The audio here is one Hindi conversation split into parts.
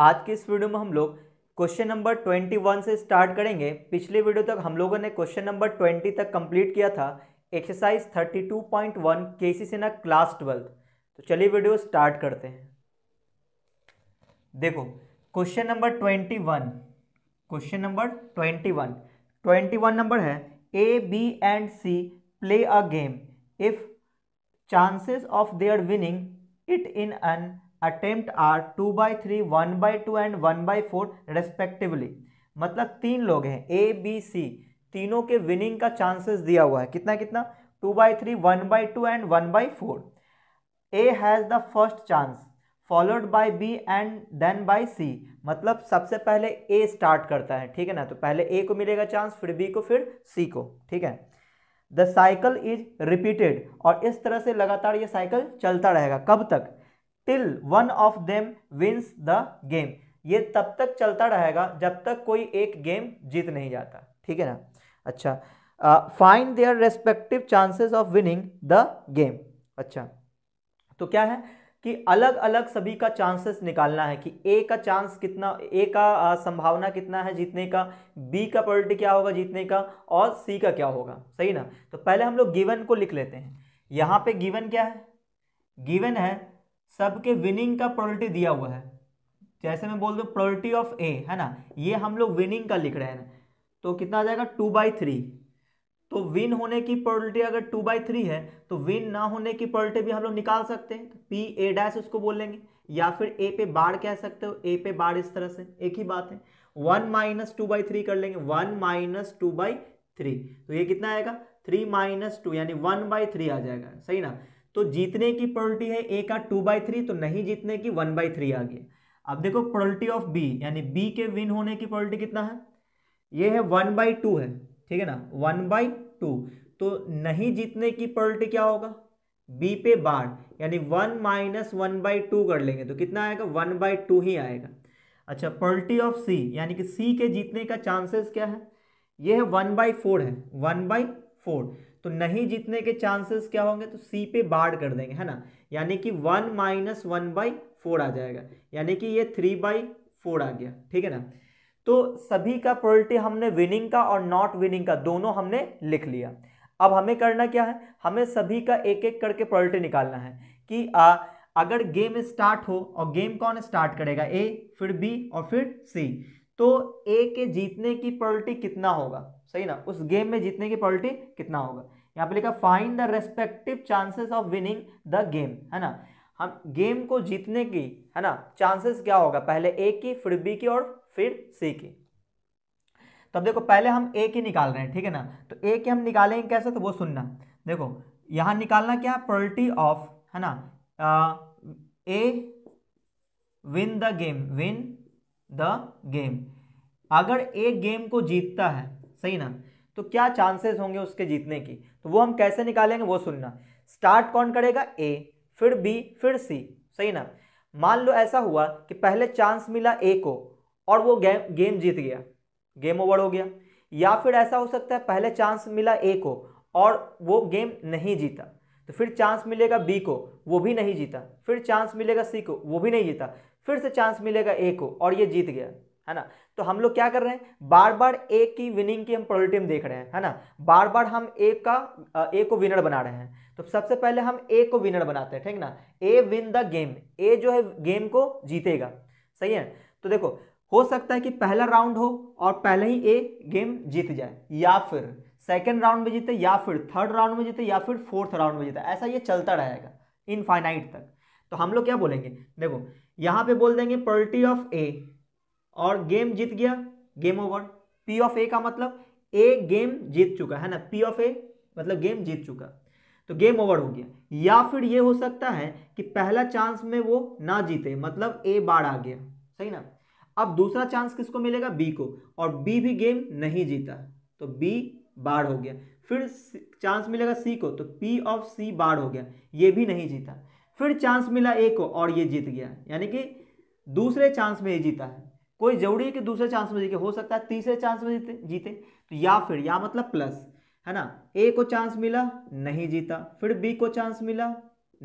आज के इस वीडियो में हम लोग क्वेश्चन नंबर 21 से स्टार्ट करेंगे। पिछले वीडियो तक हम लोगों ने क्वेश्चन नंबर 20 तक कंप्लीट किया था, एक्सरसाइज 32.1 के.सी. सिन्हा क्लास 12। तो चलिए वीडियो स्टार्ट करते हैं। देखो question number 21, question number 21 number है A B and C play a game if chances of their winning it in an attempt are 2/3, 1/2 and 1/4 respectively. मतलब तीन लोग हैं ए बी सी, तीनों के विनिंग का चांसेस दिया हुआ है। कितना कितना? 2/3, 1/2 and 1/4। A has the first chance followed by B and then by C. मतलब सबसे पहले ए स्टार्ट करता है, ठीक है ना। तो पहले ए को मिलेगा चांस, फिर बी को, फिर सी को, ठीक है। द साइकिल इज रिपीटेड, और इस तरह से लगातार ये साइकिल चलता रहेगा। कब तक? Till one of them wins the game. ये तब तक चलता रहेगा जब तक कोई एक गेम जीत नहीं जाता, ठीक है ना। अच्छा, find their respective chances of winning the game. अच्छा, तो क्या है कि अलग अलग सभी का चांसेस निकालना है कि ए का चांस कितना, ए का संभावना कितना है जीतने का, बी का प्रोबेबिलिटी क्या होगा जीतने का, और सी का क्या होगा, सही ना। तो पहले हम लोग गिवन को लिख लेते हैं। यहाँ पे गिवन क्या है? गिवन है सबके विनिंग का प्रोबेबिलिटी दिया हुआ है। जैसे मैं बोल दूं प्रोबेबिलिटी ऑफ ए, है ना, ये हम लोग विनिंग का लिख रहे हैं। तो कितना आ जाएगा? 2/3। तो विन होने की प्रोबेबिलिटी अगर 2/3 है तो विन ना होने की प्रोबेबिलिटी भी हम लोग निकाल सकते हैं। तो पी ए डैश उसको बोल लेंगे, या फिर ए पे बार कह सकते हो, ए पे बार, इस तरह से एक ही बात है। 1 - 2/3 कर लेंगे, 1 - 2/3। तो ये कितना आएगा? 3 - 2 यानी 1/3 आ जाएगा, सही ना। तो जीतने की प्रोबेबिलिटी है ए का 2/3, तो नहीं जीतने की 1/3 आ गई। अब देखो प्रोबेबिलिटी ऑफ बी, यानी बी के विन होने की प्रोबेबिलिटी कितना है? ये है 1/2 है, ठीक है ना, 1/2। तो नहीं जीतने की प्रोबेबिलिटी क्या होगा? बी पे बार, यानी 1 - 1/2 कर लेंगे, तो कितना आएगा? 1/2 ही आएगा। अच्छा, प्रोबेबिलिटी ऑफ सी, यानी कि सी के जीतने का चांसेस क्या है? ये है 1/4 है, 1/4। तो नहीं जीतने के चांसेस क्या होंगे? तो सी पे बार कर देंगे, है ना, यानी कि 1 - 1/4 आ जाएगा, यानी कि ये 3/4 आ गया, ठीक है ना। तो सभी का प्रोबेबिलिटी हमने विनिंग का और नॉट विनिंग का दोनों हमने लिख लिया। अब हमें करना क्या है? हमें सभी का एक एक करके प्रोबेबिलिटी निकालना है कि अगर गेम स्टार्ट हो, और गेम कौन स्टार्ट करेगा? ए, फिर बी और फिर सी। तो ए के जीतने की प्रोबेबिलिटी कितना होगा, सही ना, उस गेम में जीतने की प्रोबेबिलिटी कितना होगा। यहाँ पे लिखा find the respective chances of winning the game, है ना। हम गेम को जीतने की, है ना, चांसेस क्या होगा? पहले ए की, फिर बी की और फिर सी की। तो अब देखो पहले हम ए की निकाल रहे हैं, ठीक है ना। तो ए की हम निकालेंगे कैसे, तो वो सुनना। देखो यहाँ निकालना क्या है? प्रोबेबिलिटी ऑफ, है ना, A win the game, win the game. अगर ए गेम को जीतता है, सही ना, तो क्या चांसेस होंगे उसके जीतने की? तो वो हम कैसे निकालेंगे वो सुनना। स्टार्ट कौन करेगा? ए, फिर बी, फिर सी, सही ना। मान लो ऐसा हुआ कि पहले चांस मिला ए को और वो गेम जीत गया, गेम ओवर हो गया। या फिर ऐसा हो सकता है पहले चांस मिला ए को और वो गेम नहीं जीता, तो फिर चांस मिलेगा बी को, वो भी नहीं जीता, फिर चांस मिलेगा सी को, वो भी नहीं जीता, फिर से चांस मिलेगा ए को और ये जीत गया, है ना। तो हम लोग क्या कर रहे हैं? बार बार ए की विनिंग की हम प्रोबेबिलिटी हम देख रहे हैं, है ना। बार बार हम ए को विनर बना रहे हैं। तो सबसे पहले हम ए को विनर बनाते हैं, ठीक ना। A win the game, A जो है गेम को जीतेगा, सही है। तो देखो हो सकता है कि पहला राउंड हो और पहले ही ए गेम जीत जाए, या फिर सेकेंड राउंड में जीते, या फिर थर्ड राउंड में जीते, या फिर फोर्थ राउंड में जीते। ऐसा ये चलता रहेगा इनफाइनाइट तक। तो हम लोग क्या बोलेंगे? देखो यहाँ पे बोल देंगे प्रोबेबिलिटी ऑफ ए, और गेम जीत गया, game over. P of A का मतलब ए गेम जीत चुका, है ना, पी ऑफ ए मतलब गेम जीत चुका, तो गेम ओवर हो गया। या फिर ये हो सकता है कि पहला चांस में वो ना जीते, मतलब ए बार आ गया, सही ना। अब दूसरा चांस किसको मिलेगा? बी को, और बी भी गेम नहीं जीता, तो बी बार हो गया। फिर चांस मिलेगा सी को, तो पी ऑफ सी बार हो गया, ये भी नहीं जीता। फिर चांस मिला ए को और ये जीत गया, यानी कि दूसरे चांस में ये जीता है। कोई जरूरी है कि दूसरे चांस में जीते, हो सकता है तीसरे चांस में जीते। तो या फिर, या मतलब प्लस, है ना, ए को चांस मिला नहीं जीता, फिर बी को चांस मिला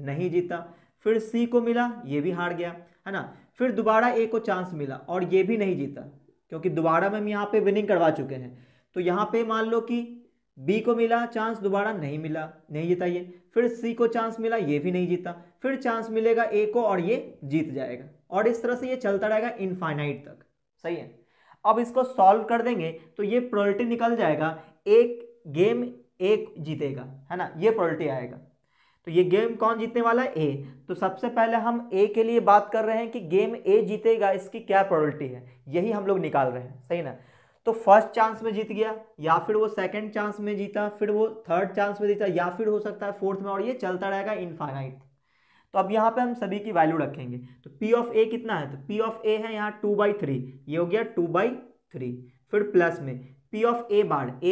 नहीं जीता, फिर सी को मिला ये भी हार गया, है ना, फिर दोबारा ए को चांस मिला और ये भी नहीं जीता क्योंकि दोबारा मैम यहाँ पे विनिंग करवा चुके हैं। तो यहाँ पे मान लो कि बी को मिला चांस, दोबारा नहीं मिला, नहीं जीता ये। फिर सी को चांस मिला, ये भी नहीं जीता। फिर चांस मिलेगा ए को और ये जीत जाएगा। और इस तरह से ये चलता रहेगा इनफाइनाइट तक। सही है। अब इसको सॉल्व कर देंगे तो ये प्रोबेबिलिटी निकल जाएगा एक गेम एक जीतेगा, है ना, ये प्रोबेबिलिटी आएगा। तो ये गेम कौन जीतने वाला है? ए। तो सबसे पहले हम ए के लिए बात कर रहे हैं कि गेम ए जीतेगा, इसकी क्या प्रोबेबिलिटी है, यही हम लोग निकाल रहे हैं। सही ना। तो फर्स्ट चांस में जीत गया या फिर वो सेकंड चांस में जीता, फिर वो थर्ड चांस में जीता या फिर हो सकता है फोर्थ में, और ये चलता रहेगा इनफाइनाइट। तो अब यहाँ पे हम सभी की वैल्यू रखेंगे। तो पी ऑफ ए कितना है? तो पी ऑफ ए है यहाँ 2/3, ये हो गया 2/3। फिर प्लस में पी ऑफ ए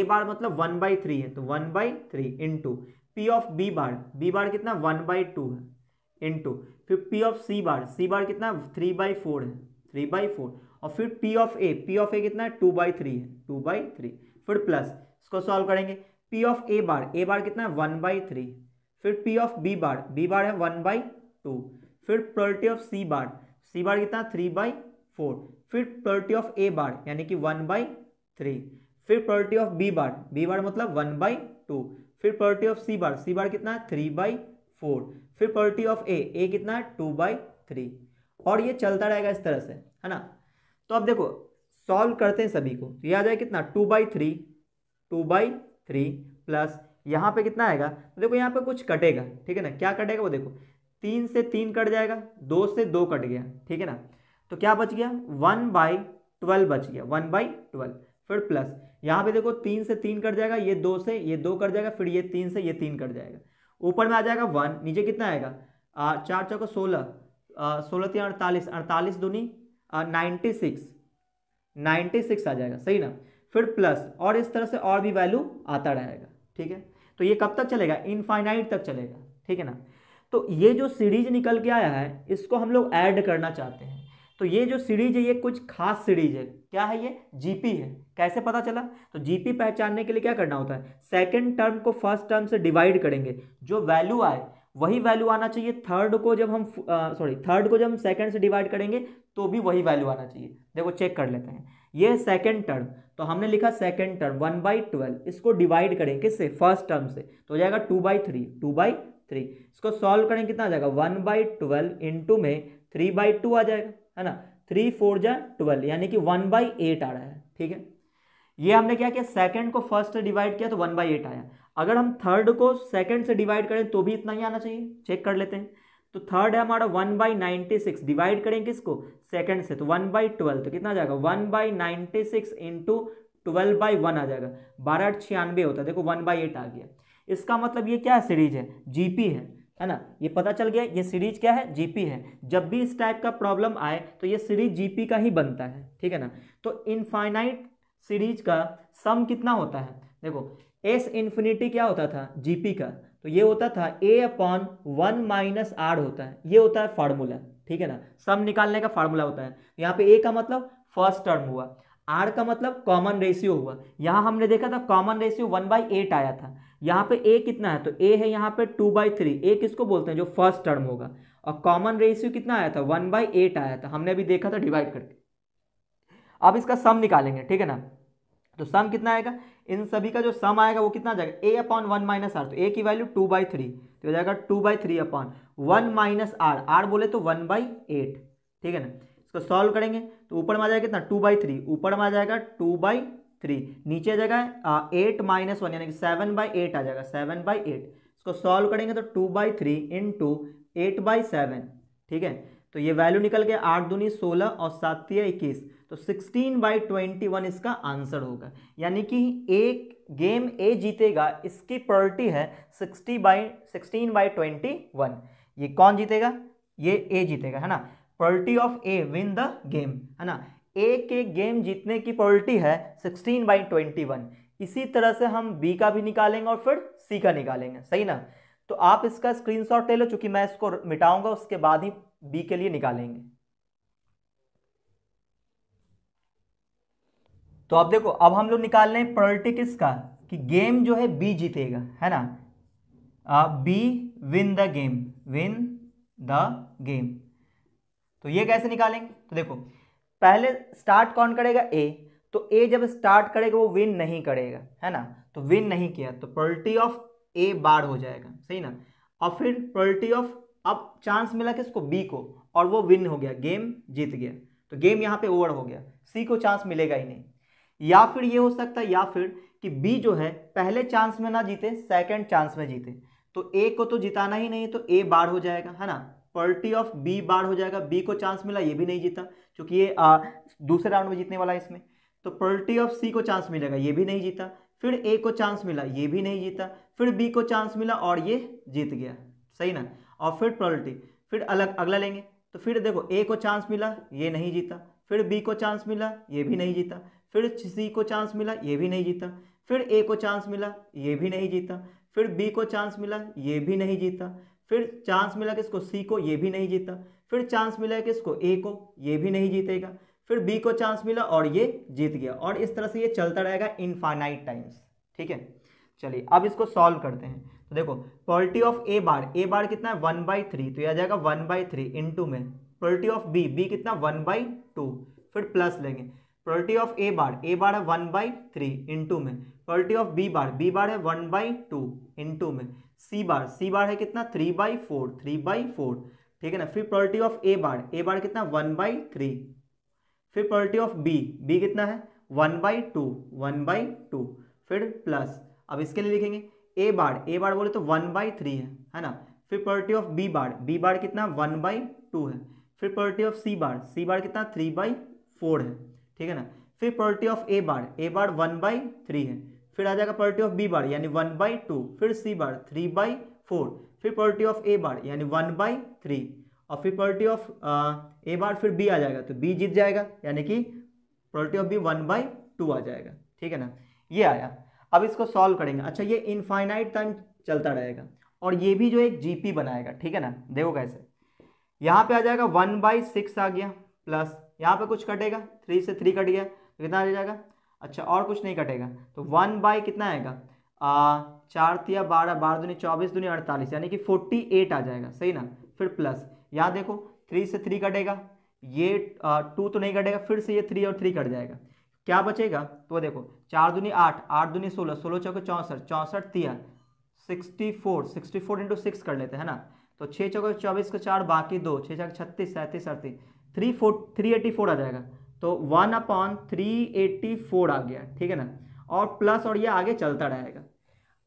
बार मतलब 1/3 है, तो 1/3 into P of B bar कितना 1/2 है, इंटू फिर पी ऑफ सी बार कितना 3/4 है, 3/4। और फिर पी ऑफ ए कितना है 2/3 है, 2/3। फिर प्लस, इसको सॉल्व करेंगे। पी ऑफ ए बार कितना है 1/3। फिर पी ऑफ बी बार है 1/2। फिर प्रोबेबिलिटी ऑफ सी बार कितना 3/4। फिर प्रोबेबिलिटी ऑफ ए बार यानी कि 1/3। फिर प्रोबेबिलिटी ऑफ बी बार मतलब 1/2। फिर प्रोबेबिलिटी ऑफ सी बार कितना 3/4। फिर प्रोबेबिलिटी ऑफ ए कितना 2/3। और ये चलता रहेगा इस तरह से, है ना। तो अब देखो सॉल्व करते हैं सभी को, तो ये आ जाए कितना 2/3 प्लस यहाँ पे कितना आएगा। तो देखो यहाँ पे कुछ कटेगा, ठीक है ना। क्या कटेगा वो देखो, 3 से 3 कट जाएगा, 2 से 2 कट गया, ठीक है ना। तो क्या बच गया 1/12 बच गया, 1/12। फिर प्लस यहाँ पे देखो 3 से 3 कट जाएगा, ये 2 से 2 कट जाएगा, फिर ये 3 से 3 कट जाएगा। ऊपर में आ जाएगा 1, नीचे कितना आएगा 4 × 4 = 16, 16 × 3 = 48, 48 दूनी 96 आ जाएगा। सही ना। फिर प्लस, और इस तरह से और भी वैल्यू आता रहेगा, ठीक है। तो ये कब तक चलेगा? इनफाइनाइट तक चलेगा, ठीक है ना। तो ये जो सीरीज निकल के आया है इसको हम लोग ऐड करना चाहते हैं। तो ये जो सीरीज है ये कुछ खास सीरीज है। क्या है ये? जीपी है। कैसे पता चला? तो जीपी पहचानने के लिए क्या करना होता है, सेकेंड टर्म को फर्स्ट टर्म से डिवाइड करेंगे, जो वैल्यू आए वही वैल्यू आना चाहिए। थर्ड को जब हम सेकंड से डिवाइड करेंगे तो भी वही वैल्यू आना चाहिए। देखो चेक कर लेते हैं, ये सेकंड टर्म, तो हमने लिखा सेकंड टर्म 1/12, इसको डिवाइड करेंगे किससे? फर्स्ट टर्म से, तो हो जाएगा 2/3। इसको सॉल्व करेंगे कितना आ जाएगा 1/12 इंटू में 3/2 आ जाएगा, है ना। 3 × 4 = 12 यानी कि 1/8 आ रहा है, ठीक है। ये हमने क्या किया, सेकंड को फर्स्ट से डिवाइड किया तो 1/8 आया। अगर हम थर्ड को सेकंड से डिवाइड करें तो भी इतना ही आना चाहिए। चेक कर लेते हैं। तो थर्ड है हमारा 1/96, डिवाइड करेंगे इसको सेकंड से तो 1/12, तो कितना आ जाएगा 1/96 इंटू 12/1 आ जाएगा, 12 × 8 = 96 होता है। देखो 1/8 आ गया। इसका मतलब ये क्या सीरीज है? जीपी है ना। ये पता चल गया ये सीरीज क्या है? जीपी है। जब भी इस टाइप का प्रॉब्लम आए तो ये सीरीज जीपी का ही बनता है, ठीक है ना। तो इनफाइनाइट सीरीज का सम कितना होता है? देखो एस इन्फिनिटी क्या होता था जीपी का, तो ये होता था A/1 - R होता है, ये होता है फार्मूला, ठीक है ना। सम निकालने का फार्मूला होता है। यहाँ पे A का मतलब फर्स्ट टर्म हुआ, R का मतलब कॉमन रेशियो हुआ। यहाँ हमने देखा था कॉमन रेशियो 1/8 आया था। यहाँ पे A कितना है? तो A है यहाँ पे 2/3। A किसको बोलते हैं? जो फर्स्ट टर्म होगा। और कॉमन रेशियो कितना आया था? 1/8 आया था, हमने अभी देखा था डिवाइड करके। अब इसका सम निकालेंगे, ठीक है ना। तो सम कितना आएगा? इन सभी का जो सम आएगा वो कितना आ जाएगा A/1 - R। तो A की वैल्यू 2/3, तो हो जाएगा 2/3 / 1 - R। R बोले तो 1/8, ठीक है ना। इसको सॉल्व करेंगे तो ऊपर में आ जाएगा कितना 2/3, ऊपर में आ जाएगा 2/3, नीचे आ जाएगा 8 - 1 यानी कि 7/8 आ जाएगा, 7/8। इसको सॉल्व करेंगे तो 2/3 इंटू 8/7, ठीक है। तो ये वैल्यू निकल गया 8 दूनी 16 और 7 × 3 = 21, तो 16/21 इसका आंसर होगा। यानी कि एक गेम ए जीतेगा, इसकी प्रोबेबिलिटी है 16/21। ये कौन जीतेगा? ये ए जीतेगा, है ना। Probability of A win the game, है ना। ए के गेम जीतने की प्रोबेबिलिटी है 16/21। इसी तरह से हम बी का भी निकालेंगे और फिर सी का निकालेंगे, सही ना। तो आप इसका स्क्रीनशॉट ले लो, चूंकि मैं इसको मिटाऊंगा उसके बाद ही बी के लिए निकालेंगे। तो आप देखो अब हम लोग निकाल रहे हैं प्रोबेबिलिटी किसका, कि गेम जो है बी जीतेगा, है ना। B win the game, win the game. तो ये कैसे निकालेंगे, तो देखो पहले स्टार्ट कौन करेगा, ए, तो ए जब स्टार्ट करेगा वो विन नहीं करेगा, है ना, तो विन नहीं किया तो प्रोबेबिलिटी ऑफ ए बार हो जाएगा, सही ना, और फिर प्रोबेबिलिटी ऑफ, अब चांस मिला किसको, बी को, और वो विन हो गया, गेम जीत गया, तो गेम यहाँ पे ओवर हो गया, सी को चांस मिलेगा ही नहीं। या फिर ये हो सकता है, या फिर कि बी जो है पहले चांस में ना जीते, सेकंड चांस में जीते, तो ए को तो जिताना ही नहीं, तो ए बार हो जाएगा, है ना, प्रोबेबिलिटी ऑफ बी बार हो जाएगा, बी को चांस मिला ये भी नहीं जीता क्योंकि ये दूसरे राउंड में जीतने वाला है इसमें, तो प्रोबेबिलिटी ऑफ सी को चांस मिलेगा ये भी नहीं जीता, फिर ए को चांस मिला ये भी नहीं जीता, फिर बी को चांस मिला और ये जीत गया, सही ना, और फिर प्रोबेबिलिटी, फिर अलग अगला लेंगे, तो फिर देखो ए को चांस मिला ये नहीं जीता, फिर बी को चांस मिला ये भी नहीं जीता, फिर सी को चांस मिला ये भी नहीं जीता, फिर ए को चांस मिला ये भी नहीं जीता, फिर बी को चांस मिला ये भी नहीं जीता, फिर चांस मिला किसको, सी को, ये भी नहीं जीता, फिर चांस मिला किसको, ए को, ये भी नहीं जीतेगा, फिर बी को चांस मिला और ये जीत गया, और इस तरह से ये चलता रहेगा इनफाइनाइट टाइम्स, ठीक है। चलिए अब इसको सॉल्व करते हैं, तो देखो probability of A bar, A bar कितना है 1/3, तो यह आ जाएगा 1/3 इंटू में, प्रोबेबिलिटी ऑफ बी, बी कितना 1/2, फिर प्लस लेंगे, प्रोबेबिलिटी ऑफ ए बार है 1/3 इंटू में, प्रोबेबिलिटी ऑफ बी बार है 1/2 इंटू में, सी बार है कितना 3/4, ठीक है ना, फिर प्रोबेबिलिटी ऑफ ए बार कितना 1/3, फिर प्रोबेबिलिटी ऑफ बी कितना है 1/2, फिर प्लस, अब इसके लिए लिखेंगे ए बार बोले तो 1/3 है ना, फिर प्रोबेबिलिटी ऑफ बी बार कितना 1/2 है, फिर प्रोबेबिलिटी ऑफ सी बार कितना 3/4 है, ठीक है ना, फिर प्रोबेबिलिटी ऑफ ए बार 1/3 है, फिर आ जाएगा प्रोबेबिलिटी ऑफ बी बार यानी 1/2, फिर सी बार 3/4, फिर प्रोबेबिलिटी ऑफ ए बार यानी 1/3, और फिर प्रोबेबिलिटी ऑफ ए बार फिर बी आ जाएगा तो बी जीत जाएगा यानी कि प्रोबेबिलिटी ऑफ बी 1/2 आ जाएगा, ठीक है ना, ये आया। अब इसको सॉल्व करेंगे, अच्छा ये इनफाइनाइट टाइम चलता रहेगा, और ये भी जो एक जीपी बनाएगा, ठीक है ना, देखो कैसे, यहाँ पे आ जाएगा 1/6 आ गया, प्लस यहाँ पे कुछ कटेगा, 3 से 3 कट गया तो कितना आ जाएगा, अच्छा और कुछ नहीं कटेगा, तो 1/ कितना आएगा 4×3 = 12, 12×2 = 24 यानी कि 48 आ जाएगा, सही ना, फिर प्लस, यहाँ देखो 3 से 3 कटेगा, ये 2 तो नहीं कटेगा, फिर से ये 3 और 3 कट जाएगा, क्या बचेगा, तो देखो 4×2 = 8, 8×2 = 16, 16×4 = 64, 64×3 = 64, 64 × 6 कर लेते हैं ना, तो 6×4 = 24 बाकी 2, 6×4 = 36, 37, 384 आ जाएगा, तो 1/384 आ गया, ठीक है ना, और प्लस, और ये आगे चलता रहेगा।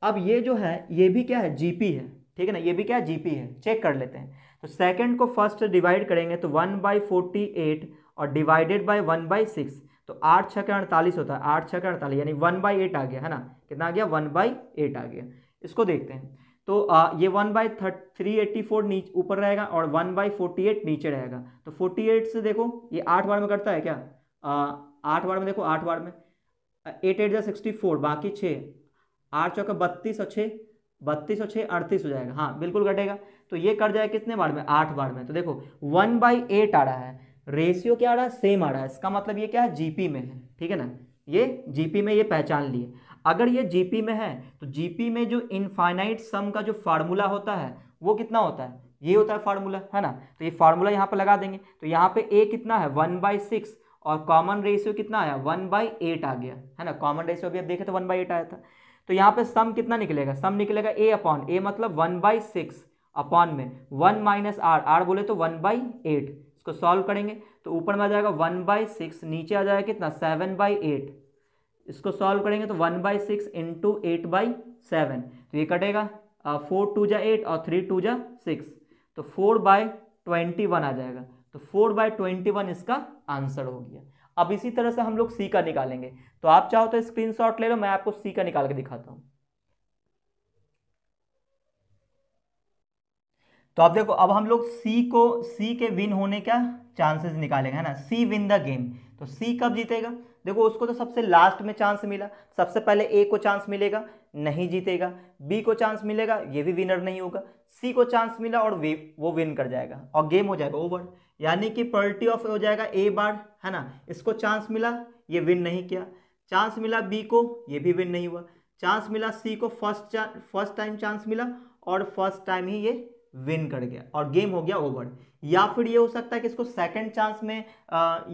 अब ये जो है ये भी क्या है, जीपी है, ठीक है ना, ये भी क्या है, जीपी है, चेक कर लेते हैं, तो सेकंड को फर्स्ट डिवाइड करेंगे तो 1/48 और डिवाइडेड बाय 1/6, तो 8×6 = 48 होता है, 8×6 = 48 यानी 1/8 आ गया, है ना, कितना आ गया 1/8 आ गया। इसको देखते हैं तो ये 1/384 नीचे ऊपर रहेगा और 1/48 नीचे रहेगा, तो 48 से देखो ये 8 बार में करता है क्या, 8 बार में, देखो 8 बार में 8×8 = 64 बाकी 6, 8×4 = 32 और 6, 32 और 6 = 38 हो जाएगा, हाँ बिल्कुल कटेगा, तो ये कट जाएगा कितने बार में, 8 बार में, तो देखो 1/8 आ रहा है, रेशियो क्या आ रहा है, सेम आ रहा है, इसका मतलब ये क्या है, जीपी में है, ठीक है ना, ये जीपी में ये पहचान लिए। अगर ये जीपी में है तो जीपी में जो इनफाइनाइट सम का जो फार्मूला होता है वो कितना होता है, ये होता है फार्मूला, है ना, तो ये फार्मूला यहाँ पर लगा देंगे, तो यहाँ पे ए कितना है 1/6 और कॉमन रेशियो कितना आया 1/8 आ गया, है ना, कॉमन रेशियो अभी आप देखे तो 1/8 आया था, तो यहाँ पे सम कितना निकलेगा, सम निकलेगा a/a मतलब 1/6 अपॉन में 1 - r बोले तो 1/8, इसको सॉल्व करेंगे तो ऊपर में आ जाएगा 1/6, नीचे आ जाएगा कितना 7/8, इसको सॉल्व करेंगे तो 1/6 इंटू 8/7, तो ये कटेगा 4×2 = 8 और 3×2 = 6, तो 4/21 आ जाएगा, तो 4/21 इसका आंसर हो गया। अब इसी तरह से हम लोग सी का निकालेंगे, तो आप चाहो तो स्क्रीनशॉट ले लो, मैं आपको सी का निकाल के दिखाता हूँ। तो आप देखो अब हम लोग सी के विन होने का चांसेस निकालेंगे, है ना, सी विन द गेम, तो सी कब जीतेगा, देखो उसको तो सबसे लास्ट में चांस मिला, सबसे पहले ए को चांस मिलेगा नहीं जीतेगा, बी को चांस मिलेगा ये भी विनर नहीं होगा, सी को चांस मिला और वो विन कर जाएगा और गेम हो जाएगा ओवर, यानी कि प्रोबेबिलिटी ऑफ हो जाएगा ए बार, है ना, इसको चांस मिला ये विन नहीं किया, चांस मिला बी को ये भी विन नहीं हुआ, चांस मिला सी को फर्स्ट टाइम चांस मिला और फर्स्ट टाइम ही ये विन कर गया और गेम हो गया ओवर। या फिर ये हो सकता है कि इसको सेकंड चांस में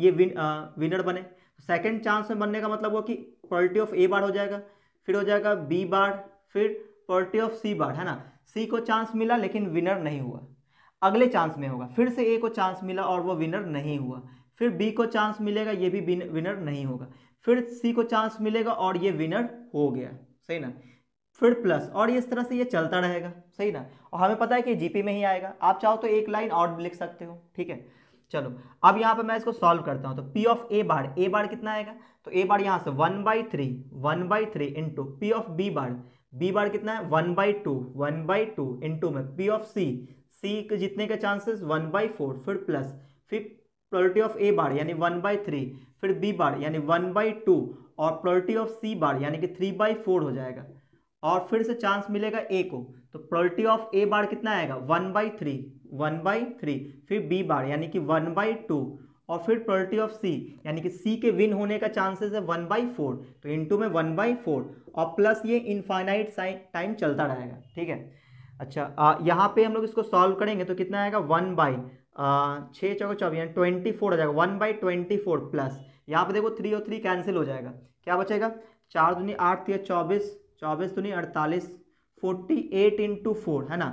ये विनर बने। सेकंड चांस में बनने का मतलब हुआ कि प्रोबेबिलिटी ऑफ ए बार हो जाएगा, फिर हो जाएगा बी बार, फिर प्रोबेबिलिटी ऑफ सी बार, है ना। सी को चांस मिला लेकिन विनर नहीं हुआ, अगले चांस में होगा। फिर से ए को चांस मिला और वो विनर नहीं हुआ, फिर बी को चांस मिलेगा, ये भी विनर नहीं होगा, फिर सी को चांस मिलेगा और ये विनर हो गया, सही ना। फिर प्लस, और इस तरह से ये चलता रहेगा, सही ना। और हमें पता है कि जीपी में ही आएगा, आप चाहो तो एक लाइन और लिख सकते हो, ठीक है। चलो अब यहाँ पे मैं इसको सॉल्व करता हूँ। तो पी ऑफ ए बार कितना आएगा, तो ए बार यहाँ से 1/3 into P of B bar कितना है 1/2 इंटू में पी ऑफ सी के जीतने के चांसेस 1/4, फिर प्लस, फिर प्रोबेबिलिटी ऑफ ए बार यानी 1/3, फिर बी बार यानी 1/2 और प्रोबेबिलिटी ऑफ सी बार यानी कि 3/4 हो जाएगा। और फिर से चांस मिलेगा ए को, तो प्रोबेबिलिटी ऑफ ए बार कितना आएगा 1/3, फिर बी बार यानी कि 1/2 और फिर प्रोबेबिलिटी ऑफ सी यानी कि सी के विन होने का चांसेस है 1/4, तो इंटू में 1/4 और प्लस, ये इनफाइनाइट टाइम चलता रहेगा, ठीक है। अच्छा यहाँ पे हम लोग इसको सॉल्व करेंगे तो कितना आएगा 1/6 × 4 यानी 24 हो जाएगा, 1/24 प्लस, यहाँ पे देखो 3 और 3 कैंसिल हो जाएगा, क्या बचेगा 4×8 = 24, 24×2 = 48, 48 इंटू 4, है ना,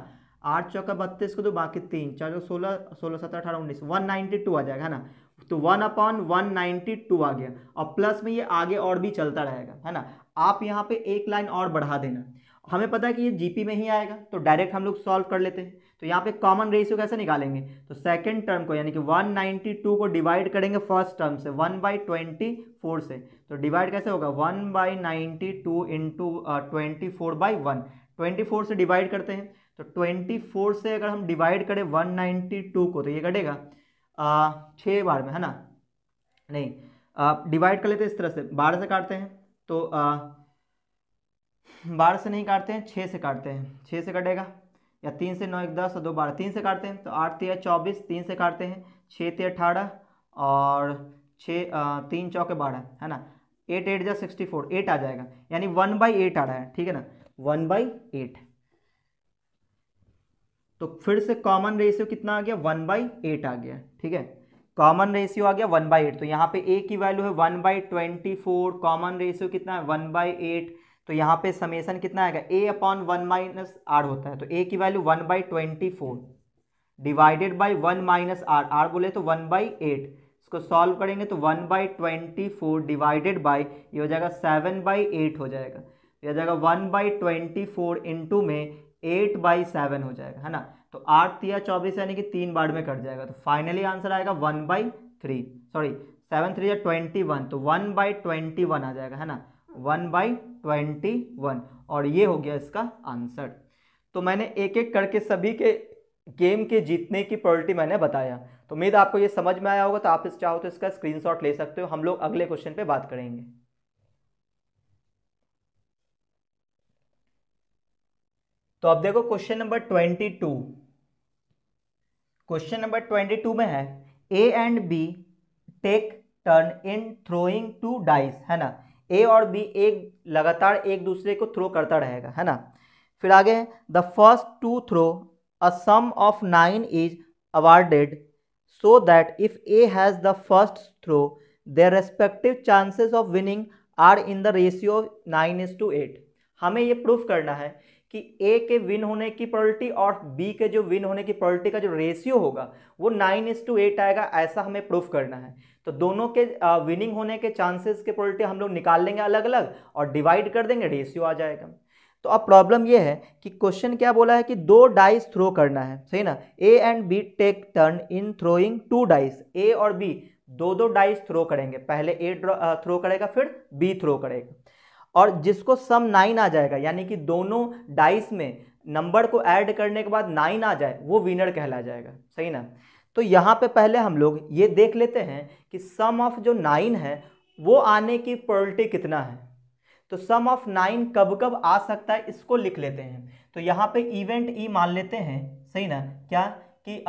8×4 = 32 को दो, बाकी 3 × 4 = 16, 16×7 = 18, 19, 192 आ जाएगा, है ना। तो 1/192 आ गया और प्लस में ये आगे और भी चलता रहेगा, है ना। आप यहाँ पे एक लाइन और बढ़ा देना, हमें पता है कि ये जीपी में ही आएगा तो डायरेक्ट हम लोग सॉल्व कर लेते हैं। तो यहाँ पे कॉमन रेशियो कैसे निकालेंगे, तो सेकंड टर्म को यानी कि 192 को डिवाइड करेंगे फर्स्ट टर्म से 1/24 से, तो डिवाइड कैसे होगा 1/92 इंटू 24/1, 24 से डिवाइड करते हैं तो 24 से अगर हम डिवाइड करें 192 को तो ये कटेगा 6 बार में, है ना, नहीं डिवाइड कर लेते हैं इस तरह से, 12 से काटते हैं तो 12 से नहीं काटते हैं, 6 से काटते हैं, 6 से कटेगा, या 3 से 9 = 10 और 2 12, 3 से काटते हैं तो 8×3 = 24, 3 से काटते हैं 6×3 = 18 और 6 3×4 = 12, है ना, 8×8 = 64, 8 आ जाएगा, यानी 1/8 आ रहा है, ठीक है ना, 1/8। तो फिर से कॉमन रेशियो कितना आ गया 1/8 आ गया, ठीक है, कॉमन रेशियो आ गया 1/8। तो यहाँ पे ए की वैल्यू है 1/24, कॉमन रेशियो कितना है 1/8, तो यहाँ पे समेशन कितना आएगा A/1 - R होता है, तो A की value 1/24 divided by 1 - R, R बोले तो 1/8, इसको सॉल्व करेंगे तो 1/24 डिवाइडेड बाई ये हो जाएगा 7/8 हो जाएगा, ये हो जाएगा 1/24 इंटू में 8/7 हो जाएगा, है ना। तो 8×3 = 24 यानी कि 3 बार में कट जाएगा, तो फाइनली आंसर आएगा 1/3, सॉरी 7×3 = 21, तो 1/21 आ जाएगा, है ना, 1/21, और ये हो गया इसका आंसर। तो मैंने एक एक करके सभी के गेम के जीतने की प्रोबेबिलिटी मैंने बताया, तो उम्मीद आपको ये समझ में आया होगा। तो आप इस चाहो तो इसका स्क्रीनशॉट ले सकते हो, हम लोग अगले क्वेश्चन पे बात करेंगे। तो अब देखो क्वेश्चन नंबर 22, क्वेश्चन नंबर 22 में है A and B take turn in throwing 2 dice, है ना, ए और बी एक लगातार एक दूसरे को थ्रो करता रहेगा, है ना। फिर आगे the first to throw a sum of 9 is awarded so that if A has the first throw their respective chances of winning are in the ratio 9:8। हमें ये प्रूफ करना है कि ए के विन होने की प्रोबेबिलिटी और बी के जो विन होने की प्रोबेबिलिटी का जो रेशियो होगा वो 9:8 आएगा, ऐसा हमें प्रूफ करना है। तो दोनों के विनिंग होने के चांसेस के प्रोबेबिलिटी हम लोग निकाल लेंगे अलग अलग और डिवाइड कर देंगे, रेशियो आ जाएगा। तो अब प्रॉब्लम ये है कि क्वेश्चन क्या बोला है कि 2 डाइस थ्रो करना है, सही ना। A and B take turn in throwing 2 dice, A और बी 2 डाइस थ्रो करेंगे, पहले ए थ्रो करेगा फिर बी थ्रो करेगा, और जिसको सम 9 आ जाएगा यानी कि दोनों डाइस में नंबर को ऐड करने के बाद 9 आ जाए वो विनर कहला जाएगा, सही ना। तो यहाँ पे पहले हम लोग ये देख लेते हैं कि सम ऑफ जो 9 है वो आने की प्रोबेबिलिटी कितना है। तो सम ऑफ 9 कब आ सकता है इसको लिख लेते हैं। तो यहाँ पे इवेंट ई मान लेते हैं, सही ना, क्या कि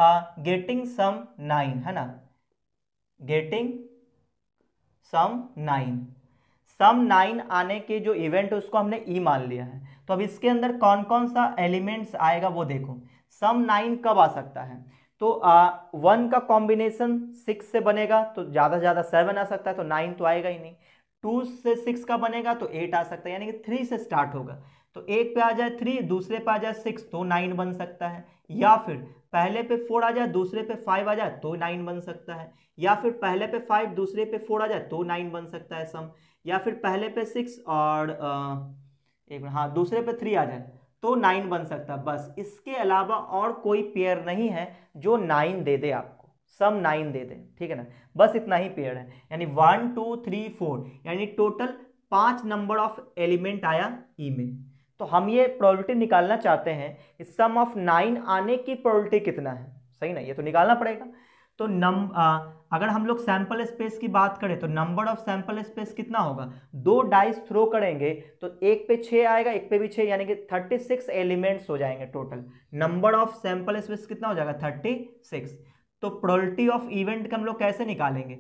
गेटिंग सम 9, है ना, गेटिंग सम 9, सम 9 आने के जो इवेंट है उसको हमने ई मान लिया है। तो अब इसके अंदर कौन कौन सा एलिमेंट्स आएगा वो देखो। सम 9 कब आ सकता है? तो 1 का कॉम्बिनेशन 6 से बनेगा तो ज़्यादा से ज़्यादा 7 आ सकता है, तो 9 तो आएगा ही नहीं। 2 से 6 का बनेगा तो 8 आ सकता है, यानी कि 3 से स्टार्ट होगा। तो एक पे आ जाए 3, दूसरे पे आ जाए 6 तो 9 बन सकता है, या फिर पहले पे 4 आ जाए दूसरे पे 5 आ जाए तो 9 बन सकता है, या फिर पहले पे 5 दूसरे पे 4 आ जाए तो 9 बन सकता है सम, या फिर पहले पे 6 और दूसरे पे 3 आ जाए तो 9 बन सकता है। बस इसके अलावा और कोई पेयर नहीं है जो 9 दे दे, आपको सम 9 दे दे, ठीक है ना। बस इतना ही पेयर है, यानी 1 2 3 4, यानी टोटल 5 नंबर ऑफ एलिमेंट आया ई में। तो हम ये प्रोबेबिलिटी निकालना चाहते हैं कि सम ऑफ 9 आने की प्रोबेबिलिटी कितना है, सही ना, ये तो निकालना पड़ेगा। तो अगर हम लोग सैंपल स्पेस की बात करें तो नंबर ऑफ सैंपल स्पेस कितना होगा? 2 डाइस थ्रो करेंगे तो एक पे 6 आएगा, एक पे भी 6, यानी कि 36 एलिमेंट्स हो जाएंगे total. Number of sample space कितना हो जाएगा? 36। तो प्रोबेबिलिटी ऑफ इवेंट का हम लोग कैसे निकालेंगे?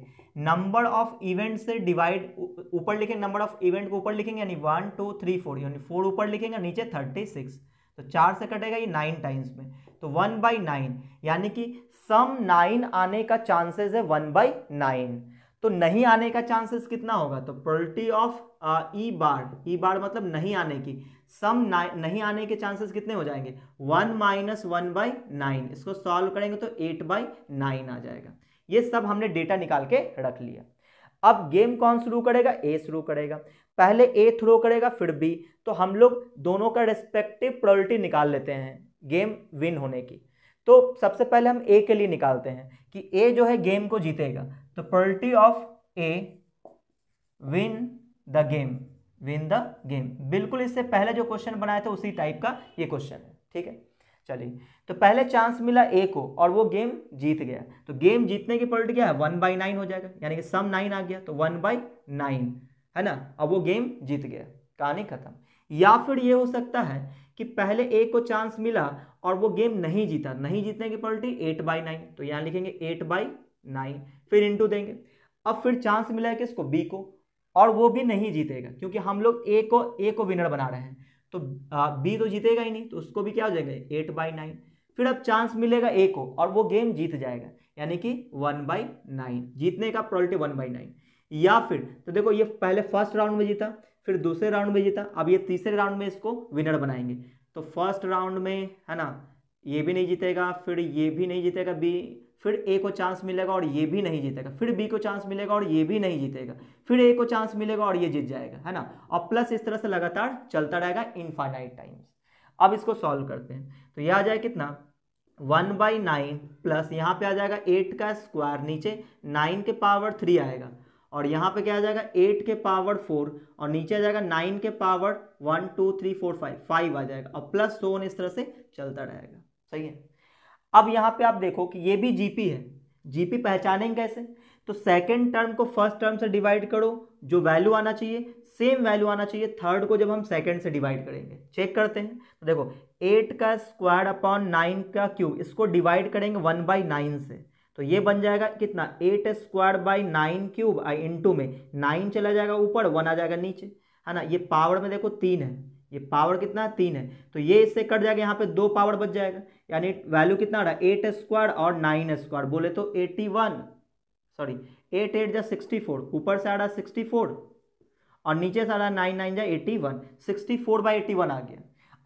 नंबर ऑफ इवेंट से डिवाइड, ऊपर लिखेंगे नंबर ऑफ इवेंट को ऊपर लिखेंगे, यानी 1 2 3 4, यानी 4 ऊपर लिखेंगे, नीचे 36, तो 4 से कटेगा ये 9 टाइम्स में, तो 1/9, यानी कि सम 9 आने का चांसेस है 1/9। तो नहीं आने का चांसेस कितना होगा? तो प्रोबेबिलिटी ऑफ ई बार मतलब नहीं आने की, सम नहीं आने के चांसेस कितने हो जाएंगे? 1 - 1/9। इसको सॉल्व करेंगे तो 8/9 आ जाएगा। ये सब हमने डेटा निकाल के रख लिया। अब गेम कौन शुरू करेगा? ए शुरू करेगा। पहले ए थ्रो करेगा फिर बी, तो हम लोग दोनों का रेस्पेक्टिव प्रोबेबिलिटी निकाल लेते हैं गेम विन होने की। तो सबसे पहले हम ए के लिए निकालते हैं कि ए जो है गेम को जीतेगा। तो probability of A win the game, बिल्कुल इससे पहले जो क्वेश्चन बनाया था उसी टाइप का ये क्वेश्चन है, ठीक है। चलिए, तो पहले चांस मिला ए को और वो गेम जीत गया, तो गेम जीतने की प्रोबेबिलिटी क्या है? 1/9 हो जाएगा, यानी कि सम 9 आ गया तो 1/9 है ना। अब वो गेम जीत गया, कहानी खत्म। या फिर ये हो सकता है कि पहले ए को चांस मिला और वो गेम नहीं जीता, नहीं जीतने की प्रोबेबिलिटी 8/9, तो यहाँ लिखेंगे 8/9, फिर इनटू देंगे। अब फिर चांस मिला है कि इसको बी को, और वो भी नहीं जीतेगा क्योंकि हम लोग ए को विनर बना रहे हैं, तो बी तो जीतेगा ही नहीं, तो उसको भी क्या हो जाएगा? 8/9। फिर अब चांस मिलेगा ए को और वो गेम जीत जाएगा, यानी कि 1/9, जीतने का प्रोबेबिलिटी 1/9। या फिर तो देखो, ये पहले फर्स्ट राउंड में जीता, फिर दूसरे राउंड में जीता, अब ये तीसरे राउंड में इसको विनर बनाएंगे, तो फर्स्ट राउंड में है ना ये भी नहीं जीतेगा, फिर ये भी नहीं जीतेगा बी, फिर ए को चांस मिलेगा और ये भी नहीं जीतेगा, फिर बी को चांस मिलेगा और ये भी नहीं जीतेगा, फिर ए को चांस मिलेगा और ये जीत जाएगा, है ना। और प्लस इस तरह से लगातार चलता रहेगा इनफाइनाइट टाइम्स। अब इसको सॉल्व करते हैं, तो यह आ जाए कितना? 1/9 प्लस यहाँ पे आ जाएगा 8 का स्क्वायर, नीचे 9 के पावर 3 आएगा, और यहाँ पे क्या आ जाएगा? 8 के पावर 4, और नीचे आ जाएगा 9 के पावर 1 2 3 4 5 आ जाएगा, और प्लस सो ऑन इस तरह से चलता रहेगा, सही है। अब यहाँ पे आप देखो कि ये भी जीपी है, जीपी पहचानेंगे कैसे? तो सेकेंड टर्म को फर्स्ट टर्म से डिवाइड करो, जो वैल्यू आना चाहिए सेम वैल्यू आना चाहिए थर्ड को जब हम सेकेंड से डिवाइड करेंगे। चेक करते हैं, तो देखो 8 का स्क्वायर अपॉन 9 का क्यूब, इसको डिवाइड करेंगे 1/9 से, तो ये बन जाएगा कितना? 8 स्क्वायर बाई 9 क्यूब, इनटू में 9 चला जाएगा ऊपर, 1 आ जाएगा नीचे, है ना। ये पावर में देखो 3 है, ये पावर कितना है? 3 है, तो ये इससे कट जाएगा, यहाँ पे 2 पावर बच जाएगा, यानी वैल्यू कितना आ रहा है? 8 स्क्वायर और 9 स्क्वायर, बोले तो 81, सॉरी 8 8 जा 64, ऊपर से आ रहा 64 और नीचे से आ रहा 9 9 जा 81, 64/81 आ गया।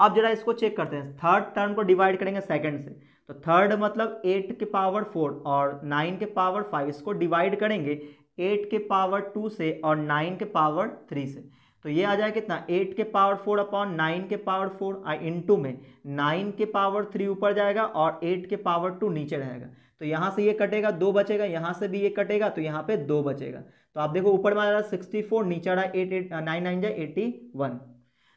अब जरा इसको चेक करते हैं, थर्ड टर्म को डिवाइड करेंगे सेकेंड से, तो थर्ड मतलब 8 के पावर 4 और 9 के पावर 5, इसको डिवाइड करेंगे 8 के पावर 2 से और 9 के पावर 3 से, तो ये आ जाए कितना? 8 के पावर 4 अपॉन 9 के पावर 4 इनटू में 9 के पावर 3 ऊपर जाएगा और 8 के पावर 2 नीचे रहेगा, तो यहाँ से ये कटेगा 2 बचेगा, यहाँ से भी ये कटेगा तो यहाँ पे 2 बचेगा, तो आप देखो ऊपर में आ रहा 64, नीचे आ रहा 8 8 9 9 जाए 81,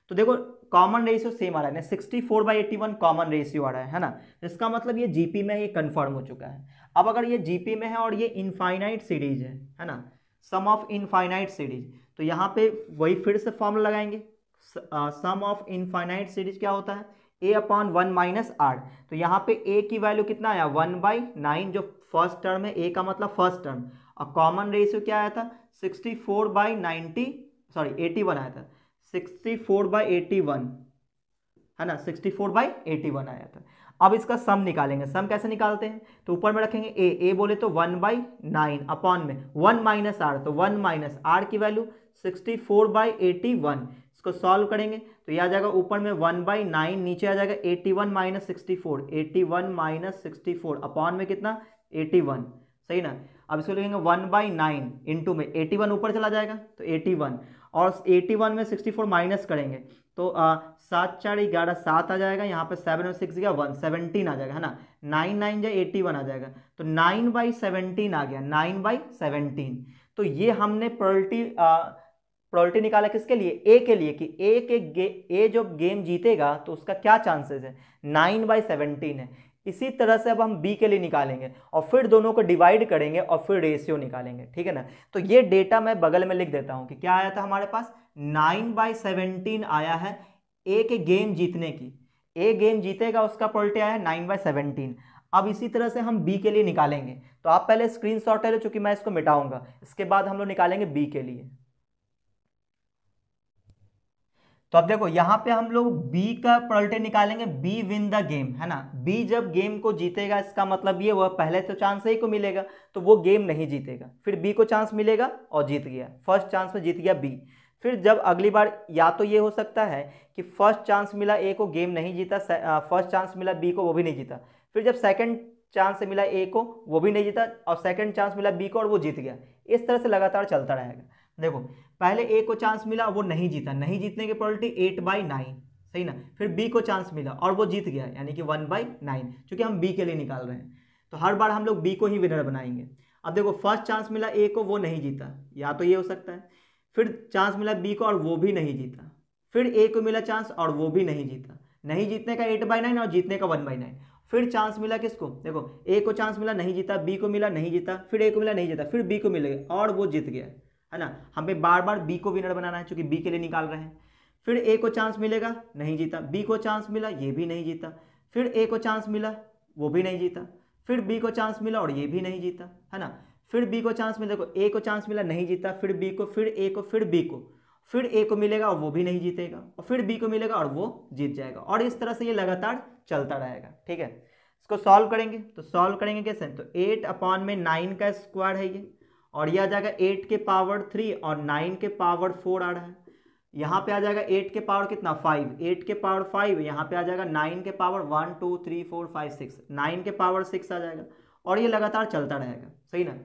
तो देखो कॉमन रेशियो सेम आ रहा है, 64/81 कॉमन रेशियो आ रहा है ना। इसका मतलब ये जीपी में ये कंफर्म हो चुका है। अब अगर ये जीपी में है और ये इनफाइनाइट सीरीज है ना, सम ऑफ इनफाइनाइट सीरीज, तो यहाँ पे वही फिर से फॉर्मूला लगाएंगे, सम ऑफ इनफाइनाइट सीरीज क्या होता है? a अपॉन 1 माइनस आर, तो यहाँ पे a की वैल्यू कितना आया? 1/9, जो फर्स्ट टर्म है, a का मतलब फर्स्ट टर्म, और कॉमन रेशियो क्या आया था? 84/81 आया था, 64/81 है ना, 64/81 आया था। अब इसका सम निकालेंगे। सम कैसे निकालते हैं तो ऊपर में रखेंगे ए बोले तो 1/9 अपॉन में 1 - r, तो 1 - r की वैल्यू 64/81। इसको सॉल्व करेंगे तो ये आ जाएगा ऊपर में 1/9, नीचे आ जाएगा 81 - 64, 81 - 64 अपॉन में कितना 81, सही ना। अब इसको लिखेंगे 1/9 इंटू में 81 ऊपर चला जाएगा तो 81 और 81 में 64 माइनस करेंगे तो 7 - 4 = 11, 7 आ जाएगा। यहाँ पे 7 और 6 गया 1, 17 आ जाएगा, है ना। 9 - 9 = 81 आ जाएगा, तो 9/17 आ गया, 9/17। तो ये हमने प्रोबेबिलिटी निकाला किसके लिए, ए के लिए, कि ए जब गेम जीतेगा तो उसका क्या चांसेस है, 9/17 है। इसी तरह से अब हम बी के लिए निकालेंगे और फिर दोनों को डिवाइड करेंगे और फिर रेशियो निकालेंगे, ठीक है ना। तो ये डेटा मैं बगल में लिख देता हूँ कि क्या आया था हमारे पास, 9/17 आया है ए के गेम जीतने की। ए गेम जीतेगा उसका पलटे आया है 9/17। अब इसी तरह से हम बी के लिए निकालेंगे, तो आप पहले स्क्रीनशॉट ले लो चूँकि मैं इसको मिटाऊंगा, इसके बाद हम लोग निकालेंगे बी के लिए। तो अब देखो यहाँ पे हम लोग B का पलटे निकालेंगे, B विन द गेम, है ना। B जब गेम को जीतेगा इसका मतलब ये हुआ पहले तो चांस A को मिलेगा तो वो गेम नहीं जीतेगा, फिर B को चांस मिलेगा और जीत गया, फर्स्ट चांस में जीत गया B। फिर जब अगली बार या तो ये हो सकता है कि फर्स्ट चांस मिला A को, गेम नहीं जीता, फर्स्ट चांस मिला B को, वो भी नहीं जीता। फिर जब सेकेंड चांस मिला A को, वो भी नहीं जीता, और सेकेंड चांस मिला B को और वो जीत गया। इस तरह से लगातार चलता रहेगा। देखो पहले ए को चांस मिला वो नहीं जीता, नहीं जीतने की प्रोबेबिलिटी 8/9, सही ना। फिर बी को चांस मिला और वो जीत गया, यानी कि 1/9, क्योंकि हम बी के लिए निकाल रहे हैं तो हर बार हम लोग बी को ही विनर बनाएंगे। अब देखो फर्स्ट चांस मिला ए को, वो नहीं जीता, या तो ये हो सकता है। फिर चांस मिला बी को और वो भी नहीं जीता। फिर ए को मिला चांस और वो भी नहीं जीता, नहीं जीतने का 8/9 और जीतने का 1/9। फिर चांस मिला किसको, देखो ए को चांस मिला नहीं जीता, बी को मिला नहीं जीता, फिर ए को मिला नहीं जीता, फिर बी को मिलेगा और वो जीत गया, है ना। हमें बार बार बी को विनर बनाना है क्योंकि बी के लिए निकाल रहे हैं। फिर ए को चांस मिलेगा नहीं जीता, बी को चांस मिला ये भी नहीं जीता, फिर ए को चांस मिला वो भी नहीं जीता, फिर बी को चांस मिला और ये भी नहीं जीता, है ना। फिर बी को चांस मिला, देखो ए को चांस मिला नहीं जीता, फिर बी को, फिर ए को, फिर बी को, फिर ए को मिलेगा और वो भी नहीं जीतेगा, और फिर बी को मिलेगा और वो जीत जाएगा। और इस तरह से ये लगातार चलता रहेगा, ठीक है। इसको सॉल्व करेंगे तो सॉल्व करेंगे कैसे, तो 8/9 का स्क्वायर है ये, और यह आ जाएगा 8 के पावर 3 और 9 के पावर 4 आ रहा है। यहाँ पे आ जाएगा 8 के पावर 5, 8 के पावर 5, यहाँ पे आ जाएगा 9 के पावर 1 2 3 4 5 6, 9 के पावर 6 आ जाएगा। और ये लगातार चलता रहेगा, सही ना।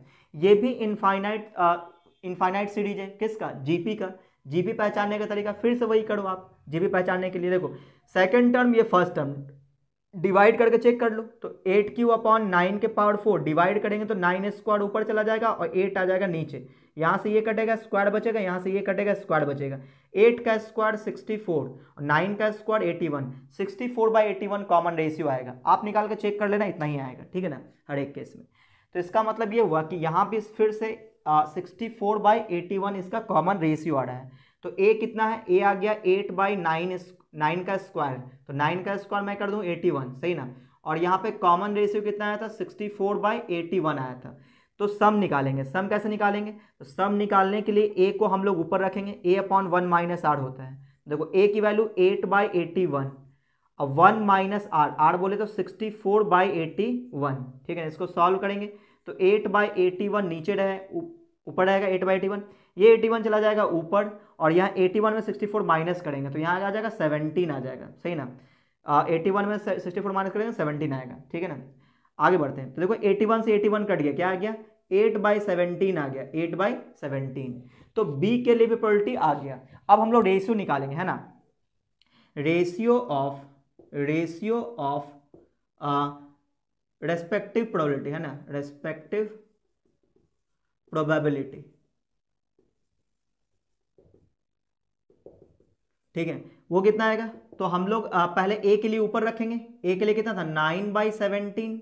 ये भी इनफाइनाइट सीरीज है किसका, जीपी का। जीपी पहचानने का तरीका फिर से वही करो आप। जीपी पहचानने के लिए देखो सेकेंड टर्म ये फर्स्ट टर्म डिवाइड करके चेक कर लो, तो 8³ अपॉन 9 के पावर 4 डिवाइड करेंगे तो 9² ऊपर चला जाएगा और 8 आ जाएगा नीचे। यहाँ से ये कटेगा स्क्वायर बचेगा, यहाँ से ये कटेगा स्क्वायर बचेगा। 8 का स्क्वायर 64 और 9 का स्क्वायर 81, 64/81 कॉमन रेशियो आएगा। आप निकाल के चेक कर लेना, इतना ही आएगा, ठीक है ना, हर एक केस में। तो इसका मतलब ये हुआ कि यहाँ भी फिर से 64/81 इसका कॉमन रेशियो आ रहा है। तो ए कितना है, ए आ गया 8/9, 9 का स्क्वायर, तो 9 का स्क्वायर मैं कर दूं 81, सही ना। और यहाँ पे कॉमन रेशियो कितना आया था, 64/81 आया था। तो सम निकालेंगे। सम कैसे निकालेंगे, तो सम निकालने के लिए ए को हम लोग ऊपर रखेंगे, ए अपॉन 1 - r होता है। देखो ए की वैल्यू 8/81 और 1 - r, आर बोले तो 64/81, ठीक है। इसको सॉल्व करेंगे तो 8/81 नीचे रहे, ऊपर रहेगा 8/81, ये 81 चला जाएगा ऊपर और यहाँ 81 में 64 माइनस करेंगे तो यहाँ आ जाएगा 17 आ जाएगा, सही ना। 81 में 64 माइनस करेंगे 17 आएगा, ठीक है ना। आगे बढ़ते हैं तो देखो 81 से 81 कट गया, क्या आ गया 8/17 आ गया, 8/17। तो बी के लिए भी प्रोबेबिलिटी आ गया। अब हम लोग रेशियो निकालेंगे, है ना। रेशियो ऑफ रेस्पेक्टिव प्रोबेबिलिटी, है ना, रेस्पेक्टिव प्रोबेबिलिटी, ठीक है। वो कितना आएगा, तो हम लोग पहले ए के लिए ऊपर रखेंगे, ए के लिए कितना था 9/17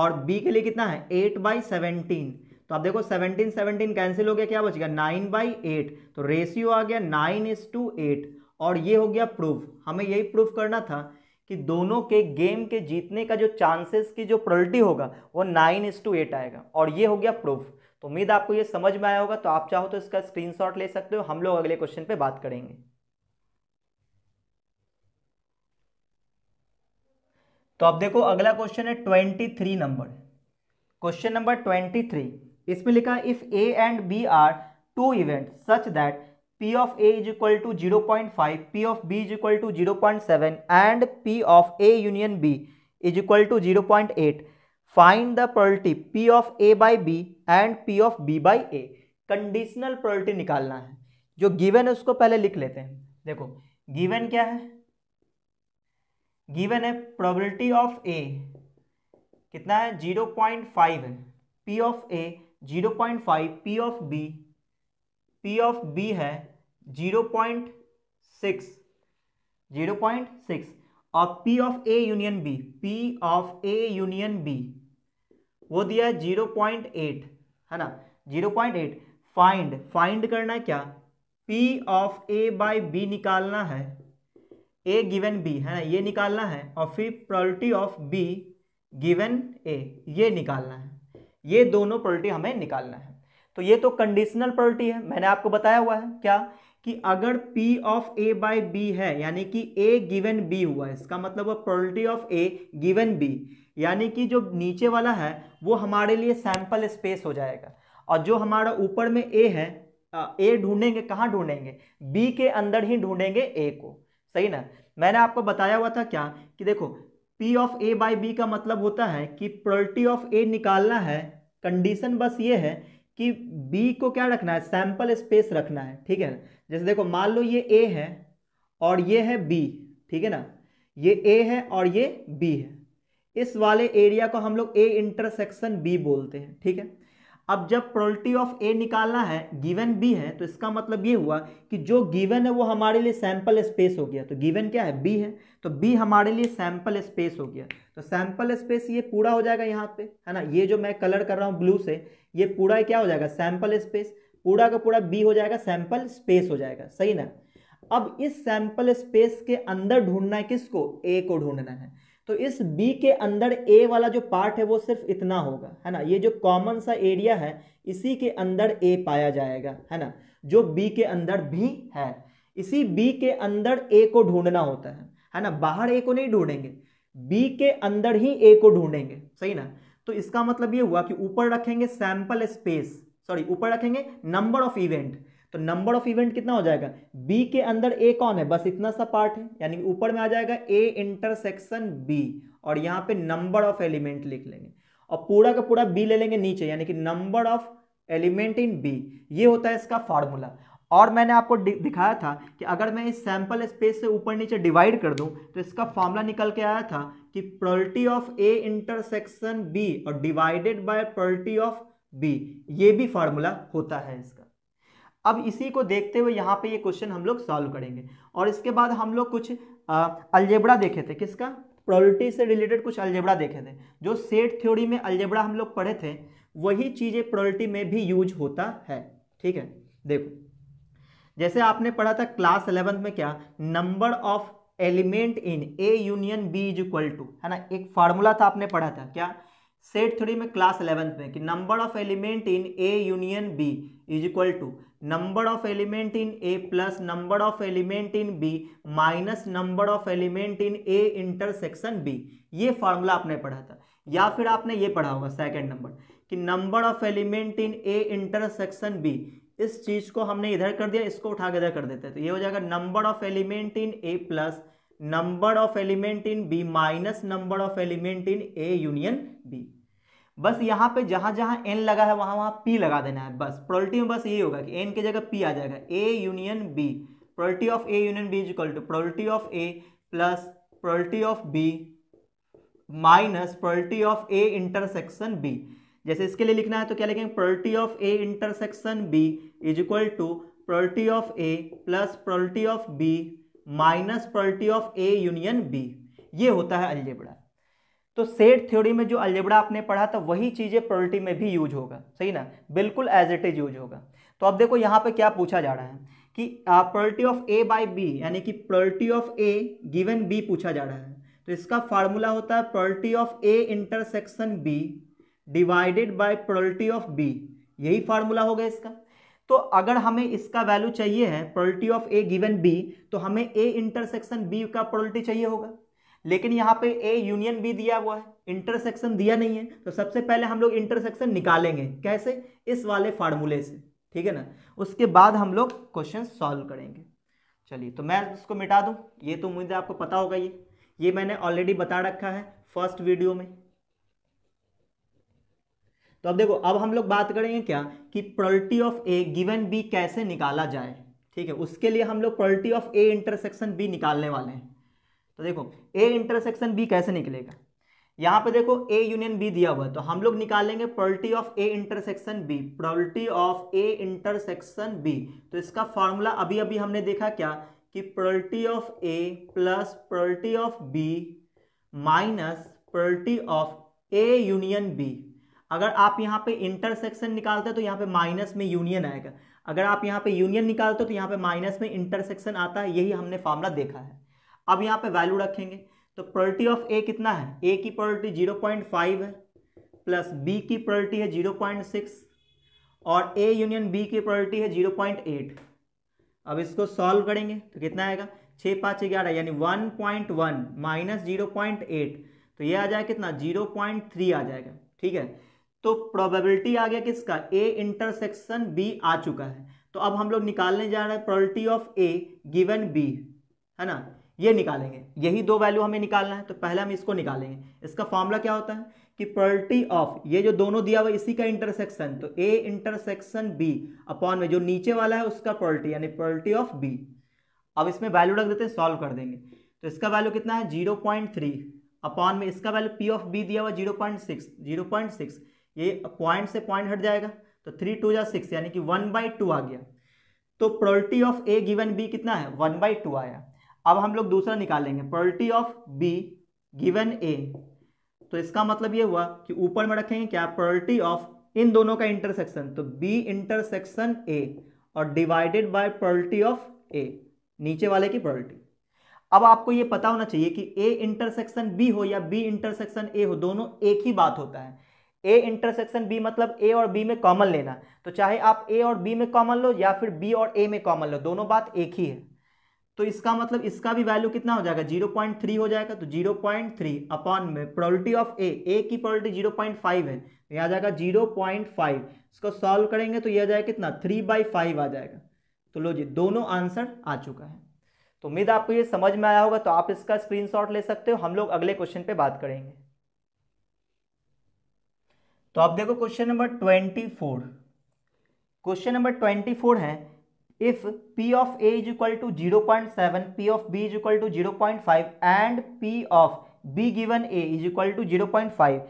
और बी के लिए कितना है 8/17। तो आप देखो 17/17 कैंसिल हो गया, क्या बच गया 9/8। तो रेशियो आ गया 9:8 और ये हो गया प्रूफ। हमें यही प्रूफ करना था कि दोनों के गेम के जीतने का जो चांसेस की जो प्रोबेबिलिटी होगा वो 9:8 आएगा और ये हो गया प्रूफ। तो उम्मीद आपको ये समझ में आया होगा। तो आप चाहो तो इसका स्क्रीनशॉट ले सकते हो, हम लोग अगले क्वेश्चन पे बात करेंगे। तो अब देखो अगला क्वेश्चन है 23 नंबर, क्वेश्चन नंबर 23। इसमें लिखा if A and B are two event such that P of A is equal to 0.5, P of B is equal to 0.7 and P of A union B is equal to 0.8, find the probability P of A by B and P of B by A. Conditional probability निकालना है। जो गिवन है उसको पहले लिख लेते हैं। देखो गिवन क्या है, गिवन है प्रोबेबिलिटी ऑफ ए कितना है 0.5 है, P of A 0.5, P of B है 0.6 और P of A union B, वो दिया है 0.8 है ना, 0.8। फाइंड करना है क्या, P of A by B निकालना है, A गिवन B है ना ये निकालना है, और फिर probability of B given A ये निकालना है। ये दोनों प्रोबेबिलिटी हमें निकालना है। तो ये तो कंडीशनल प्रोबेबिलिटी है। मैंने आपको बताया हुआ है क्या कि अगर P of A by B है यानी कि A गिवन B हुआ, इसका मतलब वो probability of A given B, यानी कि जो नीचे वाला है वो हमारे लिए सैम्पल स्पेस हो जाएगा, और जो हमारा ऊपर में A है, ए ढूंढेंगे, कहाँ ढूंढेंगे, बी के अंदर ही ढूंढेंगे ए को, सही ना। मैंने आपको बताया हुआ था क्या कि देखो P of A by B का मतलब होता है कि प्रोबेबिलिटी ऑफ ए निकालना है, कंडीशन बस ये है कि बी को क्या रखना है, सैंपल स्पेस रखना है, ठीक है ना। जैसे देखो मान लो ये ए है और ये है बी, ठीक है ना, ये ए है और ये बी है, इस वाले एरिया को हम लोग ए इंटरसेक्शन बी बोलते हैं, ठीक है। अब जब प्रोबेबिलिटी ऑफ ए निकालना है, गिवन बी है, तो इसका मतलब ये हुआ कि जो गिवन है वो हमारे लिए सैंपल स्पेस हो गया। तो गिवन क्या है, बी है, तो बी हमारे लिए सैंपल स्पेस हो गया। तो सैंपल स्पेस ये पूरा हो जाएगा यहाँ पे, है ना, ये जो मैं कलर कर रहा हूँ ब्लू से, ये पूरा क्या हो जाएगा, सैंपल स्पेस, पूरा का पूरा बी हो जाएगा, सैंपल स्पेस हो जाएगा, सही ना। अब इस सैंपल स्पेस के अंदर ढूंढना है किसको, ए को ढूंढना है। तो इस B के अंदर A वाला जो पार्ट है वो सिर्फ इतना होगा, है ना, ये जो कॉमन सा एरिया है इसी के अंदर A पाया जाएगा, है ना, जो B के अंदर भी है। इसी B के अंदर A को ढूंढना होता है ना, बाहर A को नहीं ढूंढेंगे, B के अंदर ही A को ढूंढेंगे, सही ना। तो इसका मतलब ये हुआ कि ऊपर रखेंगे सैंपल स्पेस, सॉरी ऊपर रखेंगे नंबर ऑफ इवेंट, तो नंबर ऑफ इवेंट कितना हो जाएगा, B के अंदर A कौन है, बस इतना सा पार्ट है, यानी ऊपर में आ जाएगा A इंटरसेक्शन B और यहाँ पे नंबर ऑफ एलिमेंट लिख लेंगे, और पूरा का पूरा B ले लेंगे नीचे, यानी कि number of element in B। ये होता है इसका फार्मूला। और मैंने आपको दिखाया था कि अगर मैं इस सैंपल स्पेस से ऊपर नीचे डिवाइड कर दूं तो इसका फार्मूला निकल के आया था कि probability of A intersection B और divided by probability of B, ये भी फार्मूला होता है इसका। अब इसी को देखते हुए यहाँ पे ये क्वेश्चन हम लोग सॉल्व करेंगे, और इसके बाद हम लोग कुछ अलजेब्रा देखे थे, किसका, प्रोबेबिलिटी से रिलेटेड कुछ अलजेब्रा देखे थे। जो सेट थ्योरी में अलजेब्रा हम लोग पढ़े थे वही चीज़ें प्रोबेबिलिटी में भी यूज होता है, ठीक है। देखो जैसे आपने पढ़ा था क्लास 11 में क्या, number of element in A union B is equal to, है ना, एक फार्मूला था, आपने पढ़ा था क्या सेट थ्योरी में क्लास 11 में कि number of element in A union B is equal to number of element in A plus number of element in B minus number of element in A intersection B. ये फार्मूला आपने पढ़ा था, या फिर आपने ये पढ़ा होगा सेकंड नंबर कि number of element in A intersection B, इस चीज़ को हमने इधर कर दिया, इसको उठा के इधर कर देते हैं, तो ये हो जाएगा number of element in A plus number of element in B minus number of element in A union B. बस यहाँ पे जहाँ जहाँ n लगा है वहाँ वहाँ p लगा देना है, बस प्रोबेबिलिटी में बस ये होगा कि n की जगह p आ जाएगा। a union b, probability of a union b is equal to probability of a plus probability of b minus probability of a intersection b। जैसे इसके लिए लिखना है तो क्या लिखेंगे, probability of a intersection b is equal to probability of a plus probability of b minus probability of a union b। ये होता है अलजेब्रा। तो सेट थ्योरी में जो अलजेब्रा आपने पढ़ा था वही चीज़ें प्रोबेबिलिटी में भी यूज होगा, सही ना, बिल्कुल एज इट इज यूज होगा। तो अब देखो यहाँ पे क्या पूछा जा रहा है कि probability of A by B, यानी कि probability of A given B पूछा जा रहा है। तो इसका फार्मूला होता है probability of A intersection B divided by probability of B, यही फार्मूला होगा इसका। तो अगर हमें इसका वैल्यू चाहिए है probability of A given B, तो हमें ए इंटरसेक्शन बी का प्रोबेबिलिटी चाहिए होगा। लेकिन यहाँ पे ए यूनियन बी दिया हुआ है, इंटरसेक्शन दिया नहीं है, तो सबसे पहले हम लोग इंटरसेक्शन निकालेंगे। कैसे? इस वाले फार्मूले से, ठीक है ना। उसके बाद हम लोग क्वेश्चन सॉल्व करेंगे। चलिए, तो मैं इसको मिटा दूँ, ये तो मुझे आपको पता होगा, ये मैंने ऑलरेडी बता रखा है फर्स्ट वीडियो में। तो अब देखो, अब हम लोग बात करेंगे क्या कि product of A given B कैसे निकाला जाए, ठीक है। उसके लिए हम लोग product of A intersection B निकालने वाले हैं। तो देखो ए इंटरसेक्शन बी कैसे निकलेगा, यहाँ पे देखो ए यूनियन बी दिया हुआ है, तो हम लोग निकालेंगे product of A intersection B, product of A intersection B. तो इसका फॉर्मूला अभी अभी हमने देखा क्या कि product of A plus product of B minus product of A union B. अगर आप यहाँ पे इंटरसेक्शन निकालते हो तो यहाँ पे माइनस में यूनियन आएगा, अगर आप यहाँ पे यूनियन निकालते हो तो यहाँ पे माइनस में इंटरसेक्शन आता है, यही हमने फॉर्मूला देखा है। अब यहाँ पे वैल्यू रखेंगे, तो प्रोडक्ट ऑफ ए कितना है, ए की प्रोडक्ट 0.5 है, प्लस बी की प्रोडक्ट है 0.6 और ए यूनियन बी की प्रोडक्ट है 0.8। अब इसको सॉल्व करेंगे तो कितना आएगा, 6×5 = 11 यानी 1.1 माइनस 0.8, तो ये आ जाएगा कितना, 0.3 आ जाएगा, ठीक है। तो प्रोबेबिलिटी आ गया किसका, ए इंटरसेक्शन बी आ चुका है। तो अब हम लोग निकालने जा रहे हैं probability of A given B, है ना, ये निकालेंगे। यही दो वैल्यू हमें निकालना है, तो पहले हम इसको निकालेंगे। इसका फॉर्मूला क्या होता है कि प्रोबेबिलिटी ऑफ, ये जो दोनों दिया हुआ इसी का इंटरसेक्शन, तो ए इंटरसेक्शन बी अपॉन में जो नीचे वाला है उसका प्रोबेबिलिटी, यानी प्रोबेबिलिटी ऑफ बी। अब इसमें वैल्यू रख देते हैं, सॉल्व कर देंगे। तो इसका वैल्यू कितना है 0.3 अपॉन में इसका वैल्यू पी ऑफ बी दिया हुआ 0.6, ये पॉइंट से पॉइंट हट जाएगा, तो 3×2 = 6 यानी कि 1/2 आ गया। तो probability of A given B कितना है, 1/2 आया। अब हम लोग दूसरा निकालेंगे, probability of B given A. तो इसका मतलब ये हुआ कि ऊपर में रखेंगे क्या, प्रोबेबिलिटी ऑफ इन दोनों का इंटरसेक्शन, तो बी इंटरसेक्शन ए और divided by probability of A, नीचे वाले की प्रोबेबिलिटी। अब आपको ये पता होना चाहिए कि ए इंटरसेक्शन बी हो या बी इंटरसेक्शन ए हो, दोनों एक ही बात होता है। ए इंटरसेक्शन बी मतलब ए और बी में कॉमन लेना, तो चाहे आप ए और बी में कॉमन लो या फिर बी और ए में कॉमन लो, दोनों बात एक ही है। तो इसका मतलब इसका भी वैल्यू कितना हो जाएगा, 0.3 हो जाएगा, तो 0.3 अपॉन में प्रोबेबिलिटी ऑफ ए की प्रोबेबिलिटी 0.5 है, तो यहाँ आ जाएगा 0.5। इसको सॉल्व करेंगे तो यह आ जाएगा कितना, 3/5 आ जाएगा। तो लो जी, दोनों आंसर आ चुका है। तो उम्मीद आपको ये समझ में आया होगा, तो आप इसका स्क्रीनशॉट ले सकते हो, हम लोग अगले क्वेश्चन पर बात करेंगे। तो आप देखो क्वेश्चन नंबर 24, क्वेश्चन नंबर 24 है, if P of A is equal to 0.7, P of B is equal to 0.5 and P of B given A is equal to 0.5,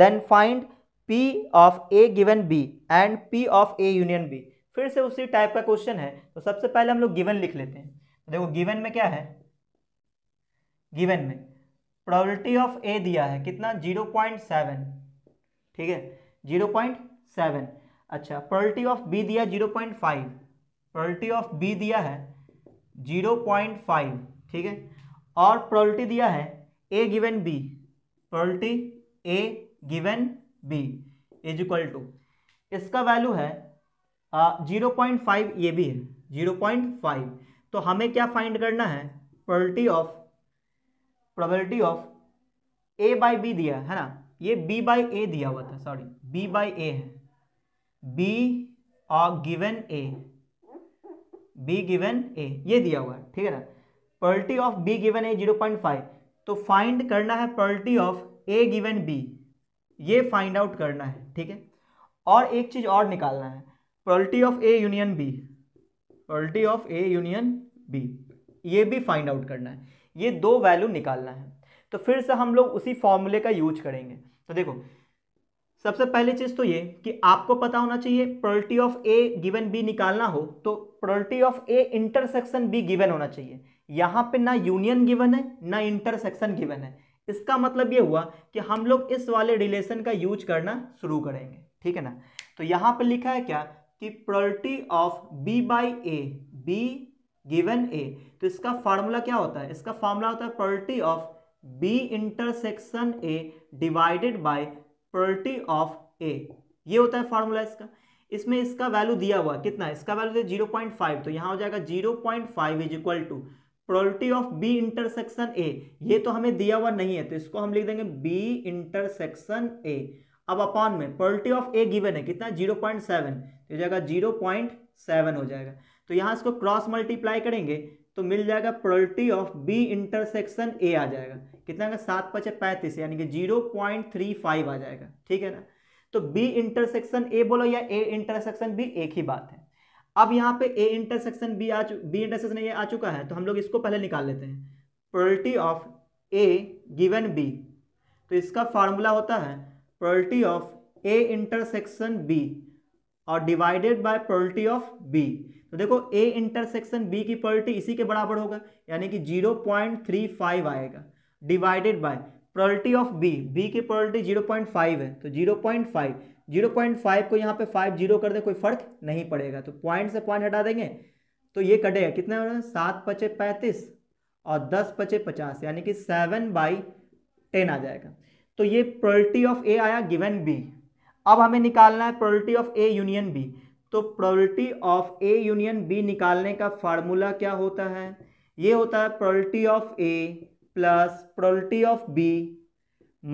then find P of A given B and P of A union B. फिर से उसी टाइप का क्वेश्चन है, तो सबसे पहले हम लोग गिवन लिख लेते हैं। देखो गिवन में क्या है, गिवन में प्रोबेबिलिटी ऑफ ए दिया है कितना, 0.7, ठीक है, 0.7। अच्छा, प्रोबेबिलिटी ऑफ बी दिया 0.5, प्रोबेबिलिटी ऑफ बी दिया है 0.5, ठीक है, और प्रोबेबिलिटी दिया है A given B, probability A given B is equal to, इसका वैल्यू है 0.5, ये भी है 0.5। तो हमें क्या फाइंड करना है, probability of A by B दिया है ना, ये b बाई ए दिया हुआ था, सॉरी b बाई ए है, b और given a, b given a ये दिया हुआ है, ठीक है ना। Probability of b given a 0.5, तो फाइंड करना है probability of a given b, ये फाइंड आउट करना है, ठीक है। और एक चीज़ और निकालना है, probability of a union b, probability of a union b ये भी फाइंड आउट करना है, ये दो वैल्यू निकालना है। तो फिर से हम लोग उसी फॉर्मूले का यूज करेंगे। तो देखो सबसे पहली चीज़ तो ये कि आपको पता होना चाहिए, probability of A given B निकालना हो तो probability of A intersection B given होना चाहिए। यहाँ पे ना यूनियन गिवन है ना इंटरसेक्शन गिवन है, इसका मतलब ये हुआ कि हम लोग इस वाले रिलेशन का यूज करना शुरू करेंगे, ठीक है ना। तो यहाँ पर लिखा है क्या कि probability of B by A, B given A, तो इसका फार्मूला क्या होता है, इसका फार्मूला होता है probability of B intersection A divided by probability of A, ये होता है फार्मूला इसका। इसमें इसका वैल्यू दिया हुआ कितना, इसका वैल्यू 0.5, तो यहाँ हो जाएगा 0.5 is equal to probability of B intersection A, ये तो हमें दिया हुआ नहीं है, तो इसको हम लिख देंगे बी इंटरसेक्शन ए। अब अपॉन में प्रोबेबिलिटी ऑफ ए गिवन है कितना 0.7, तो जाएगा 0.7 हो जाएगा। तो यहाँ इसको क्रॉस मल्टीप्लाई करेंगे तो मिल जाएगा probability of B intersection A आ जाएगा कितना का 7×5=35 यानी कि 0.35 आ जाएगा, ठीक है ना। तो बी इंटरसेक्शन ए बोलो या ए इंटरसेक्शन बी एक ही बात है। अब यहाँ पे A intersection B B intersection A आ चुका है, तो हम लोग इसको पहले निकाल लेते हैं। Probability of A given B, तो इसका फार्मूला होता है probability of A intersection B और divided by probability of B. तो देखो ए इंटरसेक्शन बी की प्रोबेबिलिटी इसी के बराबर होगा यानी कि 0.35 आएगा, divided by probability of B, B की प्रोबेबिलिटी 0.5 है तो 0.5 को यहाँ पे 50 कर दे कोई फर्क नहीं पड़ेगा, तो पॉइंट से पॉइंट हटा देंगे तो ये कटेगा कितना हो रहा है 7×5=35 और 10×50 यानी कि 7/10 आ जाएगा। तो ये प्रोबेबिलिटी ऑफ ए आया गिवन बी। अब हमें निकालना है probability of A union B, तो probability of A union B निकालने का फार्मूला क्या होता है, ये होता है probability of A plus probability of B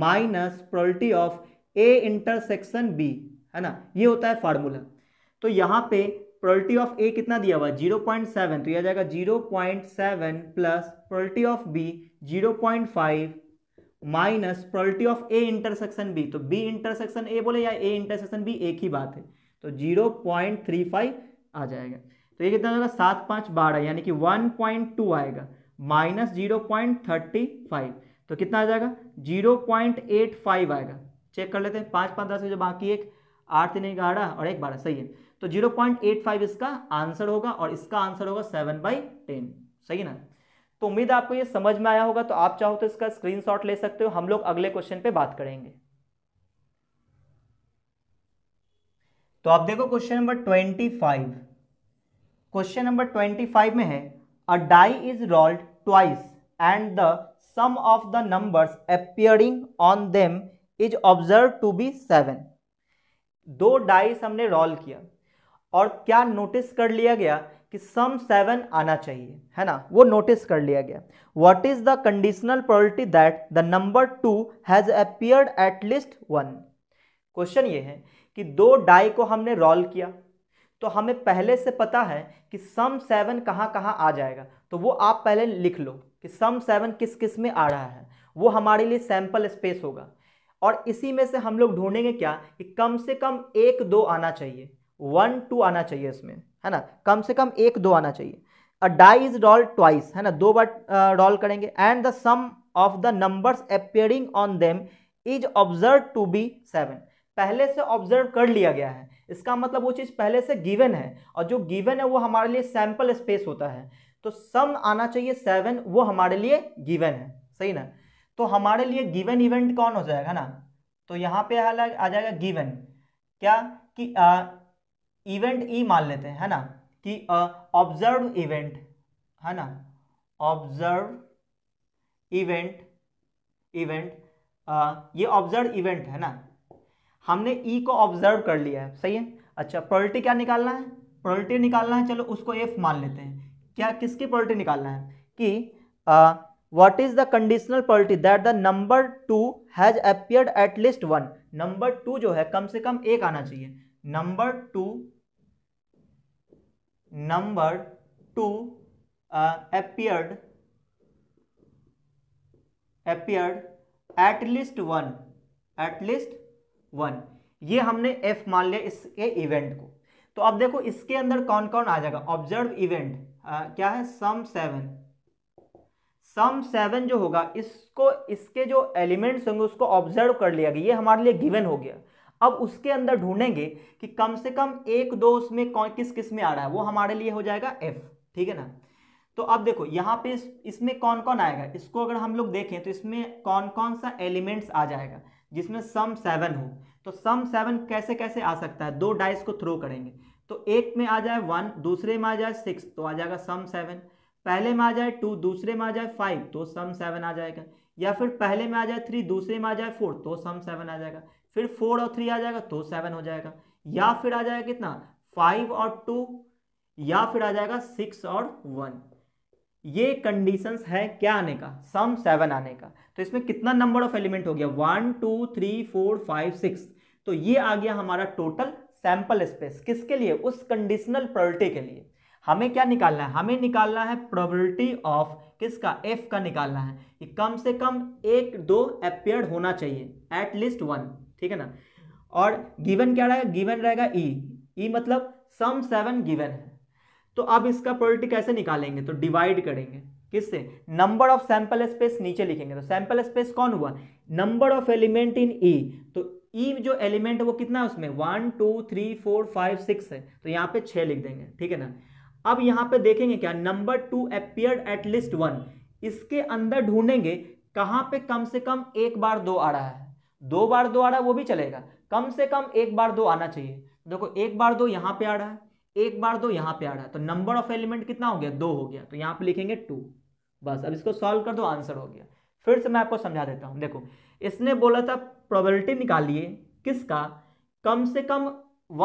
minus probability of A intersection B, है ना, ये होता है फार्मूला। तो यहाँ पे प्रोबेबिलिटी ऑफ ए कितना दिया हुआ है 0.7, तो यह जाएगा 0.7 plus probability of B 0.5 minus probability of A intersection B. तो बी इंटरसेक्शन ए बोले या ए इंटरसेक्शन बी एक ही बात है, तो 0.35 आ जाएगा। तो ये कितना होगा 7×5=12 यानी कि 1.2 आएगा माइनस 0.35, तो कितना आ जाएगा 0.85 आएगा। चेक कर लेते हैं 5×5=10 जो बाकी 1 8×3=11 और 1×12 सही है, तो 0.85 इसका आंसर होगा और इसका आंसर होगा 7/10, सही है ना। तो उम्मीद आपको ये समझ में आया होगा, तो आप चाहो तो इसका स्क्रीनशॉट ले सकते हो, हम लोग अगले क्वेश्चन पे बात करेंगे। तो आप देखो क्वेश्चन नंबर 25, क्वेश्चन नंबर 25 में है a die is rolled twice and the sum of the numbers appearing on them is observe to be 7। दो डाइस हमने रोल किया और क्या नोटिस कर लिया गया कि सम 7 आना चाहिए, है ना, वो नोटिस कर लिया गया। What is the conditional probability that the number 2 has appeared at least 1। Question ये है कि दो डाई को हमने रोल किया तो हमें पहले से पता है कि सम 7 कहाँ कहाँ आ जाएगा, तो वो आप पहले लिख लो कि सम 7 किस किस में आ रहा है, वो हमारे लिए सैंपल स्पेस होगा। और इसी में से हम लोग ढूंढेंगे क्या कि कम से कम 1 2 आना चाहिए, 1 2 आना चाहिए इसमें, है ना, कम से कम 1 2 आना चाहिए। A die is roll twice, है ना, 2 बार रोल करेंगे and the sum of the numbers appearing on them is observe to be 7। पहले से ऑब्जर्व कर लिया गया है, इसका मतलब वो चीज़ पहले से गिवन है और जो गिवन है वो हमारे लिए सैंपल स्पेस होता है, तो सम आना चाहिए 7 वो हमारे लिए गिवन है, सही ना। तो हमारे लिए गिवन इवेंट कौन हो जाएगा ना, तो यहाँ पे आ जाएगा गिवन क्या कि इवेंट ई मान लेते हैं, है ना, कि ऑब्जर्व इवेंट, है ना, ऑब्जर्व इवेंट ये ऑब्जर्व इवेंट है ना, हमने ई को ऑब्जर्व कर लिया है, सही है। अच्छा प्रोबेबिलिटी क्या निकालना है, प्रोबेबिलिटी निकालना है, चलो उसको एफ मान लेते हैं। क्या किसकी प्रोबेबिलिटी निकालना है कि what is the conditional probability that the number 2 has appeared at least 1। Number 2 जो है कम से कम 1 आना चाहिए, number 2 appeared at least one, ये हमने f मान लिया इसके इवेंट को। तो अब देखो इसके अंदर कौन कौन आ जाएगा, ऑब्जर्व इवेंट क्या है सम 7 जो होगा, इसको इसके जो एलिमेंट्स होंगे उसको ऑब्जर्व कर लिया गया, ये हमारे लिए गिवन हो गया। अब उसके अंदर ढूंढेंगे कि कम से कम 1 2 उसमें कौन किस किस में आ रहा है, वो हमारे लिए हो जाएगा f, ठीक है ना। तो अब देखो यहाँ पे इसमें कौन कौन आएगा, इसको अगर हम लोग देखें तो इसमें कौन कौन सा एलिमेंट्स आ जाएगा जिसमें सम 7 हो। तो सम 7 कैसे कैसे आ सकता है, 2 डाइस को थ्रो करेंगे तो एक में आ जाए 1, दूसरे में आ जाए 6 तो आ जाएगा सम 7, पहले में आ जाए 2, दूसरे में आ जाए 5 तो सम 7 आ जाएगा, या फिर पहले में आ जाए 3, दूसरे में आ जाए 4 तो सम 7 आ जाएगा, फिर 4 और 3 आ जाएगा तो 7 हो जाएगा, या फिर आ जाएगा कितना 5 और 2, या फिर आ जाएगा 6 और 1। ये कंडीशंस है क्या आने का, सम 7 आने का। तो इसमें कितना नंबर ऑफ एलिमेंट हो गया, 1 2 3 4 5 6। तो ये आ गया हमारा टोटल सैंपल स्पेस। किसके लिए, उस कंडीशनल प्रोबेबिलिटी के लिए। हमें क्या निकालना है, हमें निकालना है प्रोबेबिलिटी ऑफ किसका, एफ का निकालना है। कि कम से कम एक दो अपीयर होना चाहिए, एटलीस्ट वन, ठीक है ना। और गिवन क्या रहेगा, गिवन रहेगा ई, ई मतलब सम 7 गिवन है। तो अब इसका प्रोबेबिलिटी कैसे निकालेंगे, तो डिवाइड करेंगे किससे, नंबर ऑफ सैंपल स्पेस नीचे लिखेंगे। तो सैंपल स्पेस कौन हुआ, number of element in E. तो ई जो एलिमेंट है वो कितना है उसमें, 1 2 3 4 5 6 है। तो यहाँ पे 6 लिख देंगे, ठीक है ना। अब यहाँ पे देखेंगे क्या, नंबर 2 अपीयर्ड एटलीस्ट 1। इसके अंदर ढूंढेंगे कहाँ पे कम से कम एक बार 2 आ रहा है, 2 बार 2 आ रहा है वो भी चलेगा, कम से कम एक बार 2 आना चाहिए। देखो एक बार 2 यहाँ पे आ रहा है, एक बार 2 यहाँ पे आ रहा है। तो नंबर ऑफ एलिमेंट कितना हो गया, 2 हो गया। तो यहाँ पे लिखेंगे 2, बस। अब इसको सॉल्व कर दो, आंसर हो गया। फिर से मैं आपको समझा देता हूँ। देखो इसने बोला था प्रोबेबिलिटी निकालिए किसका, कम से कम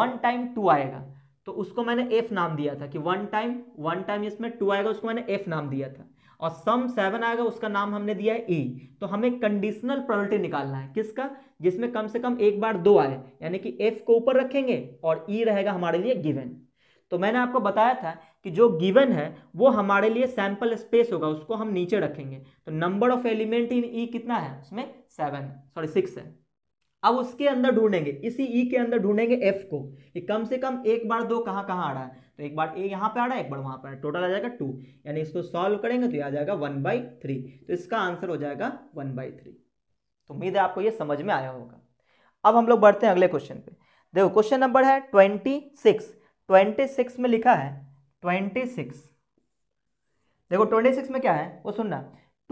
1 टाइम 2 आएगा। तो उसको मैंने एफ नाम दिया था कि 1 टाइम इसमें 2 आएगा, उसको मैंने एफ नाम दिया था। और सम 7 आएगा, उसका नाम हमने दिया है ई। तो हमें कंडीशनल प्रोबेबिलिटी निकालना है किसका, जिसमें कम से कम एक बार 2 आए, यानी कि एफ को ऊपर रखेंगे और ई रहेगा हमारे लिए गिवन। तो मैंने आपको बताया था कि जो गिवन है वो हमारे लिए सैंपल स्पेस होगा, उसको हम नीचे रखेंगे। तो number of element in E कितना है, उसमें 6 है। अब उसके अंदर ढूंढेंगे, इसी ई के अंदर ढूंढेंगे एफ को, कि कम से कम एक बार 2 कहाँ कहाँ आ रहा है। तो एक बार ए यहाँ पे आ रहा है, एक बार वहाँ पर, टोटल आ जाएगा 2। यानी इसको सॉल्व करेंगे तो ये आ जाएगा 1/3। तो इसका आंसर हो जाएगा 1/3। तो उम्मीद है आपको ये समझ में आया होगा। अब हम लोग बढ़ते हैं अगले क्वेश्चन पे। देखो क्वेश्चन नंबर है 26 में लिखा है 26। देखो 26 में क्या है वो सुनना।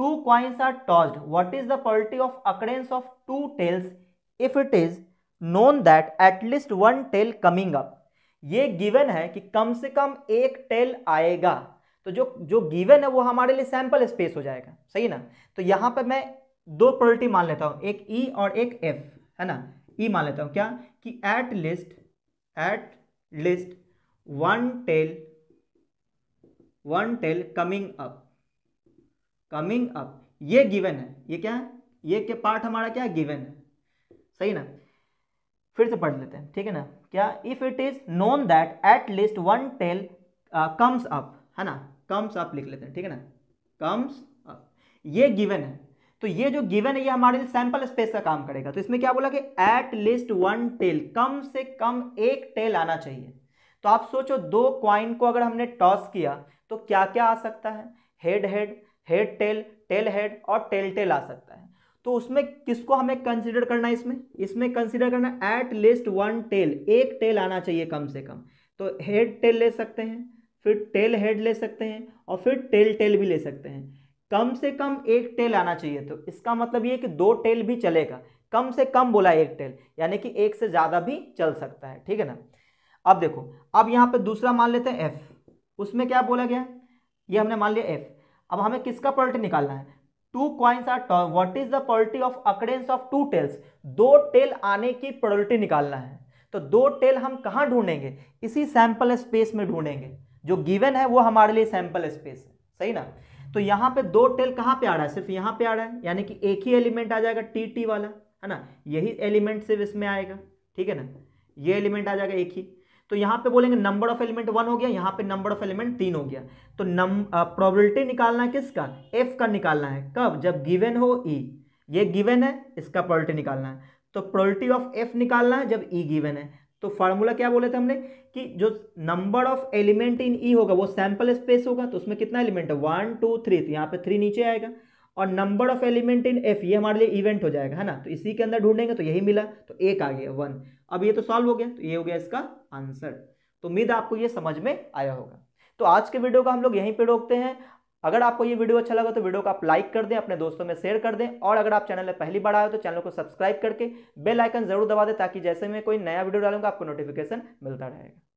2 coins are tossed, what is the probability of occurrence of 2 tails if it is known that at least 1 tail coming up. ये गिवन है कि कम से कम एक टेल आएगा। तो जो गिवन है वो हमारे लिए सैंपल स्पेस हो जाएगा, सही ना। तो यहाँ पर मैं 2 प्रोबेबिलिटी मान लेता हूँ, एक ई और एक एफ, है ना। ई मान लेता हूँ क्या कि at least 1 tail coming up. ये गिवन है, ये क्या है, ये के पार्ट हमारा क्या है, गिवन है, सही ना। फिर से पढ़ लेते हैं, ठीक है ना। क्या, if it is known that at least 1 tail comes up, है ना। कम्स अप लिख लेते हैं, ठीक है ना, कम्स अप। ये गिवन है, तो ये जो गिवन है ये हमारे लिए सैंपल स्पेस का काम करेगा। तो इसमें क्या बोला कि एट लीस्ट 1 टेल, कम से कम एक टेल आना चाहिए। तो आप सोचो 2 क्वाइन को अगर हमने टॉस किया तो क्या क्या आ सकता है, head head, head tail, tail head और टेल टेल आ सकता है। तो उसमें किसको हमें कंसीडर करना है, इसमें कंसीडर करना है एट लीस्ट 1 टेल, एक टेल आना चाहिए कम से कम। तो हेड टेल ले सकते हैं, फिर टेल हेड ले सकते हैं और फिर टेल टेल भी ले सकते हैं। कम से कम एक टेल आना चाहिए। तो इसका मतलब ये है कि 2 टेल भी चलेगा, कम से कम बोला एक टेल, यानी कि एक से ज़्यादा भी चल सकता है, ठीक है ना। अब देखो, अब यहाँ पे दूसरा मान लेते हैं f, उसमें क्या बोला गया, ये हमने मान लिया f। अब हमें किसका प्रोबेबिलिटी निकालना है, 2 coins are tossed, what is the probability of occurrence of 2 tails. 2 tail आने की प्रोबेबिलिटी निकालना है। तो 2 टेल हम कहाँ ढूंढेंगे, इसी सैंपल स्पेस में ढूंढेंगे। जो गिवन है वो हमारे लिए सैंपल स्पेस है, सही ना। तो यहाँ पे 2 टेल कहाँ पे आ रहा है, सिर्फ यहाँ पे आ रहा है, यानी कि एक ही एलिमेंट आ जाएगा, टी टी वाला, है ना। यही एलिमेंट सिर्फ इसमें आएगा, ठीक है ना, ये एलिमेंट आ जाएगा एक ही। तो यहाँ पे बोलेंगे नंबर ऑफ एलिमेंट 1 हो गया, यहाँ पे नंबर ऑफ एलिमेंट 3 हो गया। तो प्रोबेबिलिटी निकालना है किसका, एफ का निकालना है। कब, जब गिवन हो ई, ये गिवन है, इसका प्रोबेबिलिटी निकालना है। तो प्रोबेबिलिटी ऑफ एफ निकालना है जब ई गिवन है। तो फार्मूला क्या बोले थे हमने कि जो number of element in E होगा वो सैंपल स्पेस होगा। तो उसमें कितना एलिमेंट है, 1 2 3, तो यहाँ पे 3 नीचे आएगा। और number of element in F, ये हमारे लिए इवेंट हो जाएगा, है ना। तो इसी के अंदर ढूंढेंगे, तो यही मिला, तो एक आ गया 1। अब ये तो सॉल्व हो गया, तो ये हो गया इसका आंसर। तो उम्मीद आपको ये समझ में आया होगा। तो आज के वीडियो को हम लोग यहीं पे रोकते हैं। अगर आपको ये वीडियो अच्छा लगा तो वीडियो को आप लाइक कर दें, अपने दोस्तों में शेयर कर दें। और अगर आप चैनल में पहली बार आए हो तो चैनल को सब्सक्राइब करके बेल आइकन जरूर दबा दें, ताकि जैसे मैं कोई नया वीडियो डालूंगा आपको नोटिफिकेशन मिलता रहेगा।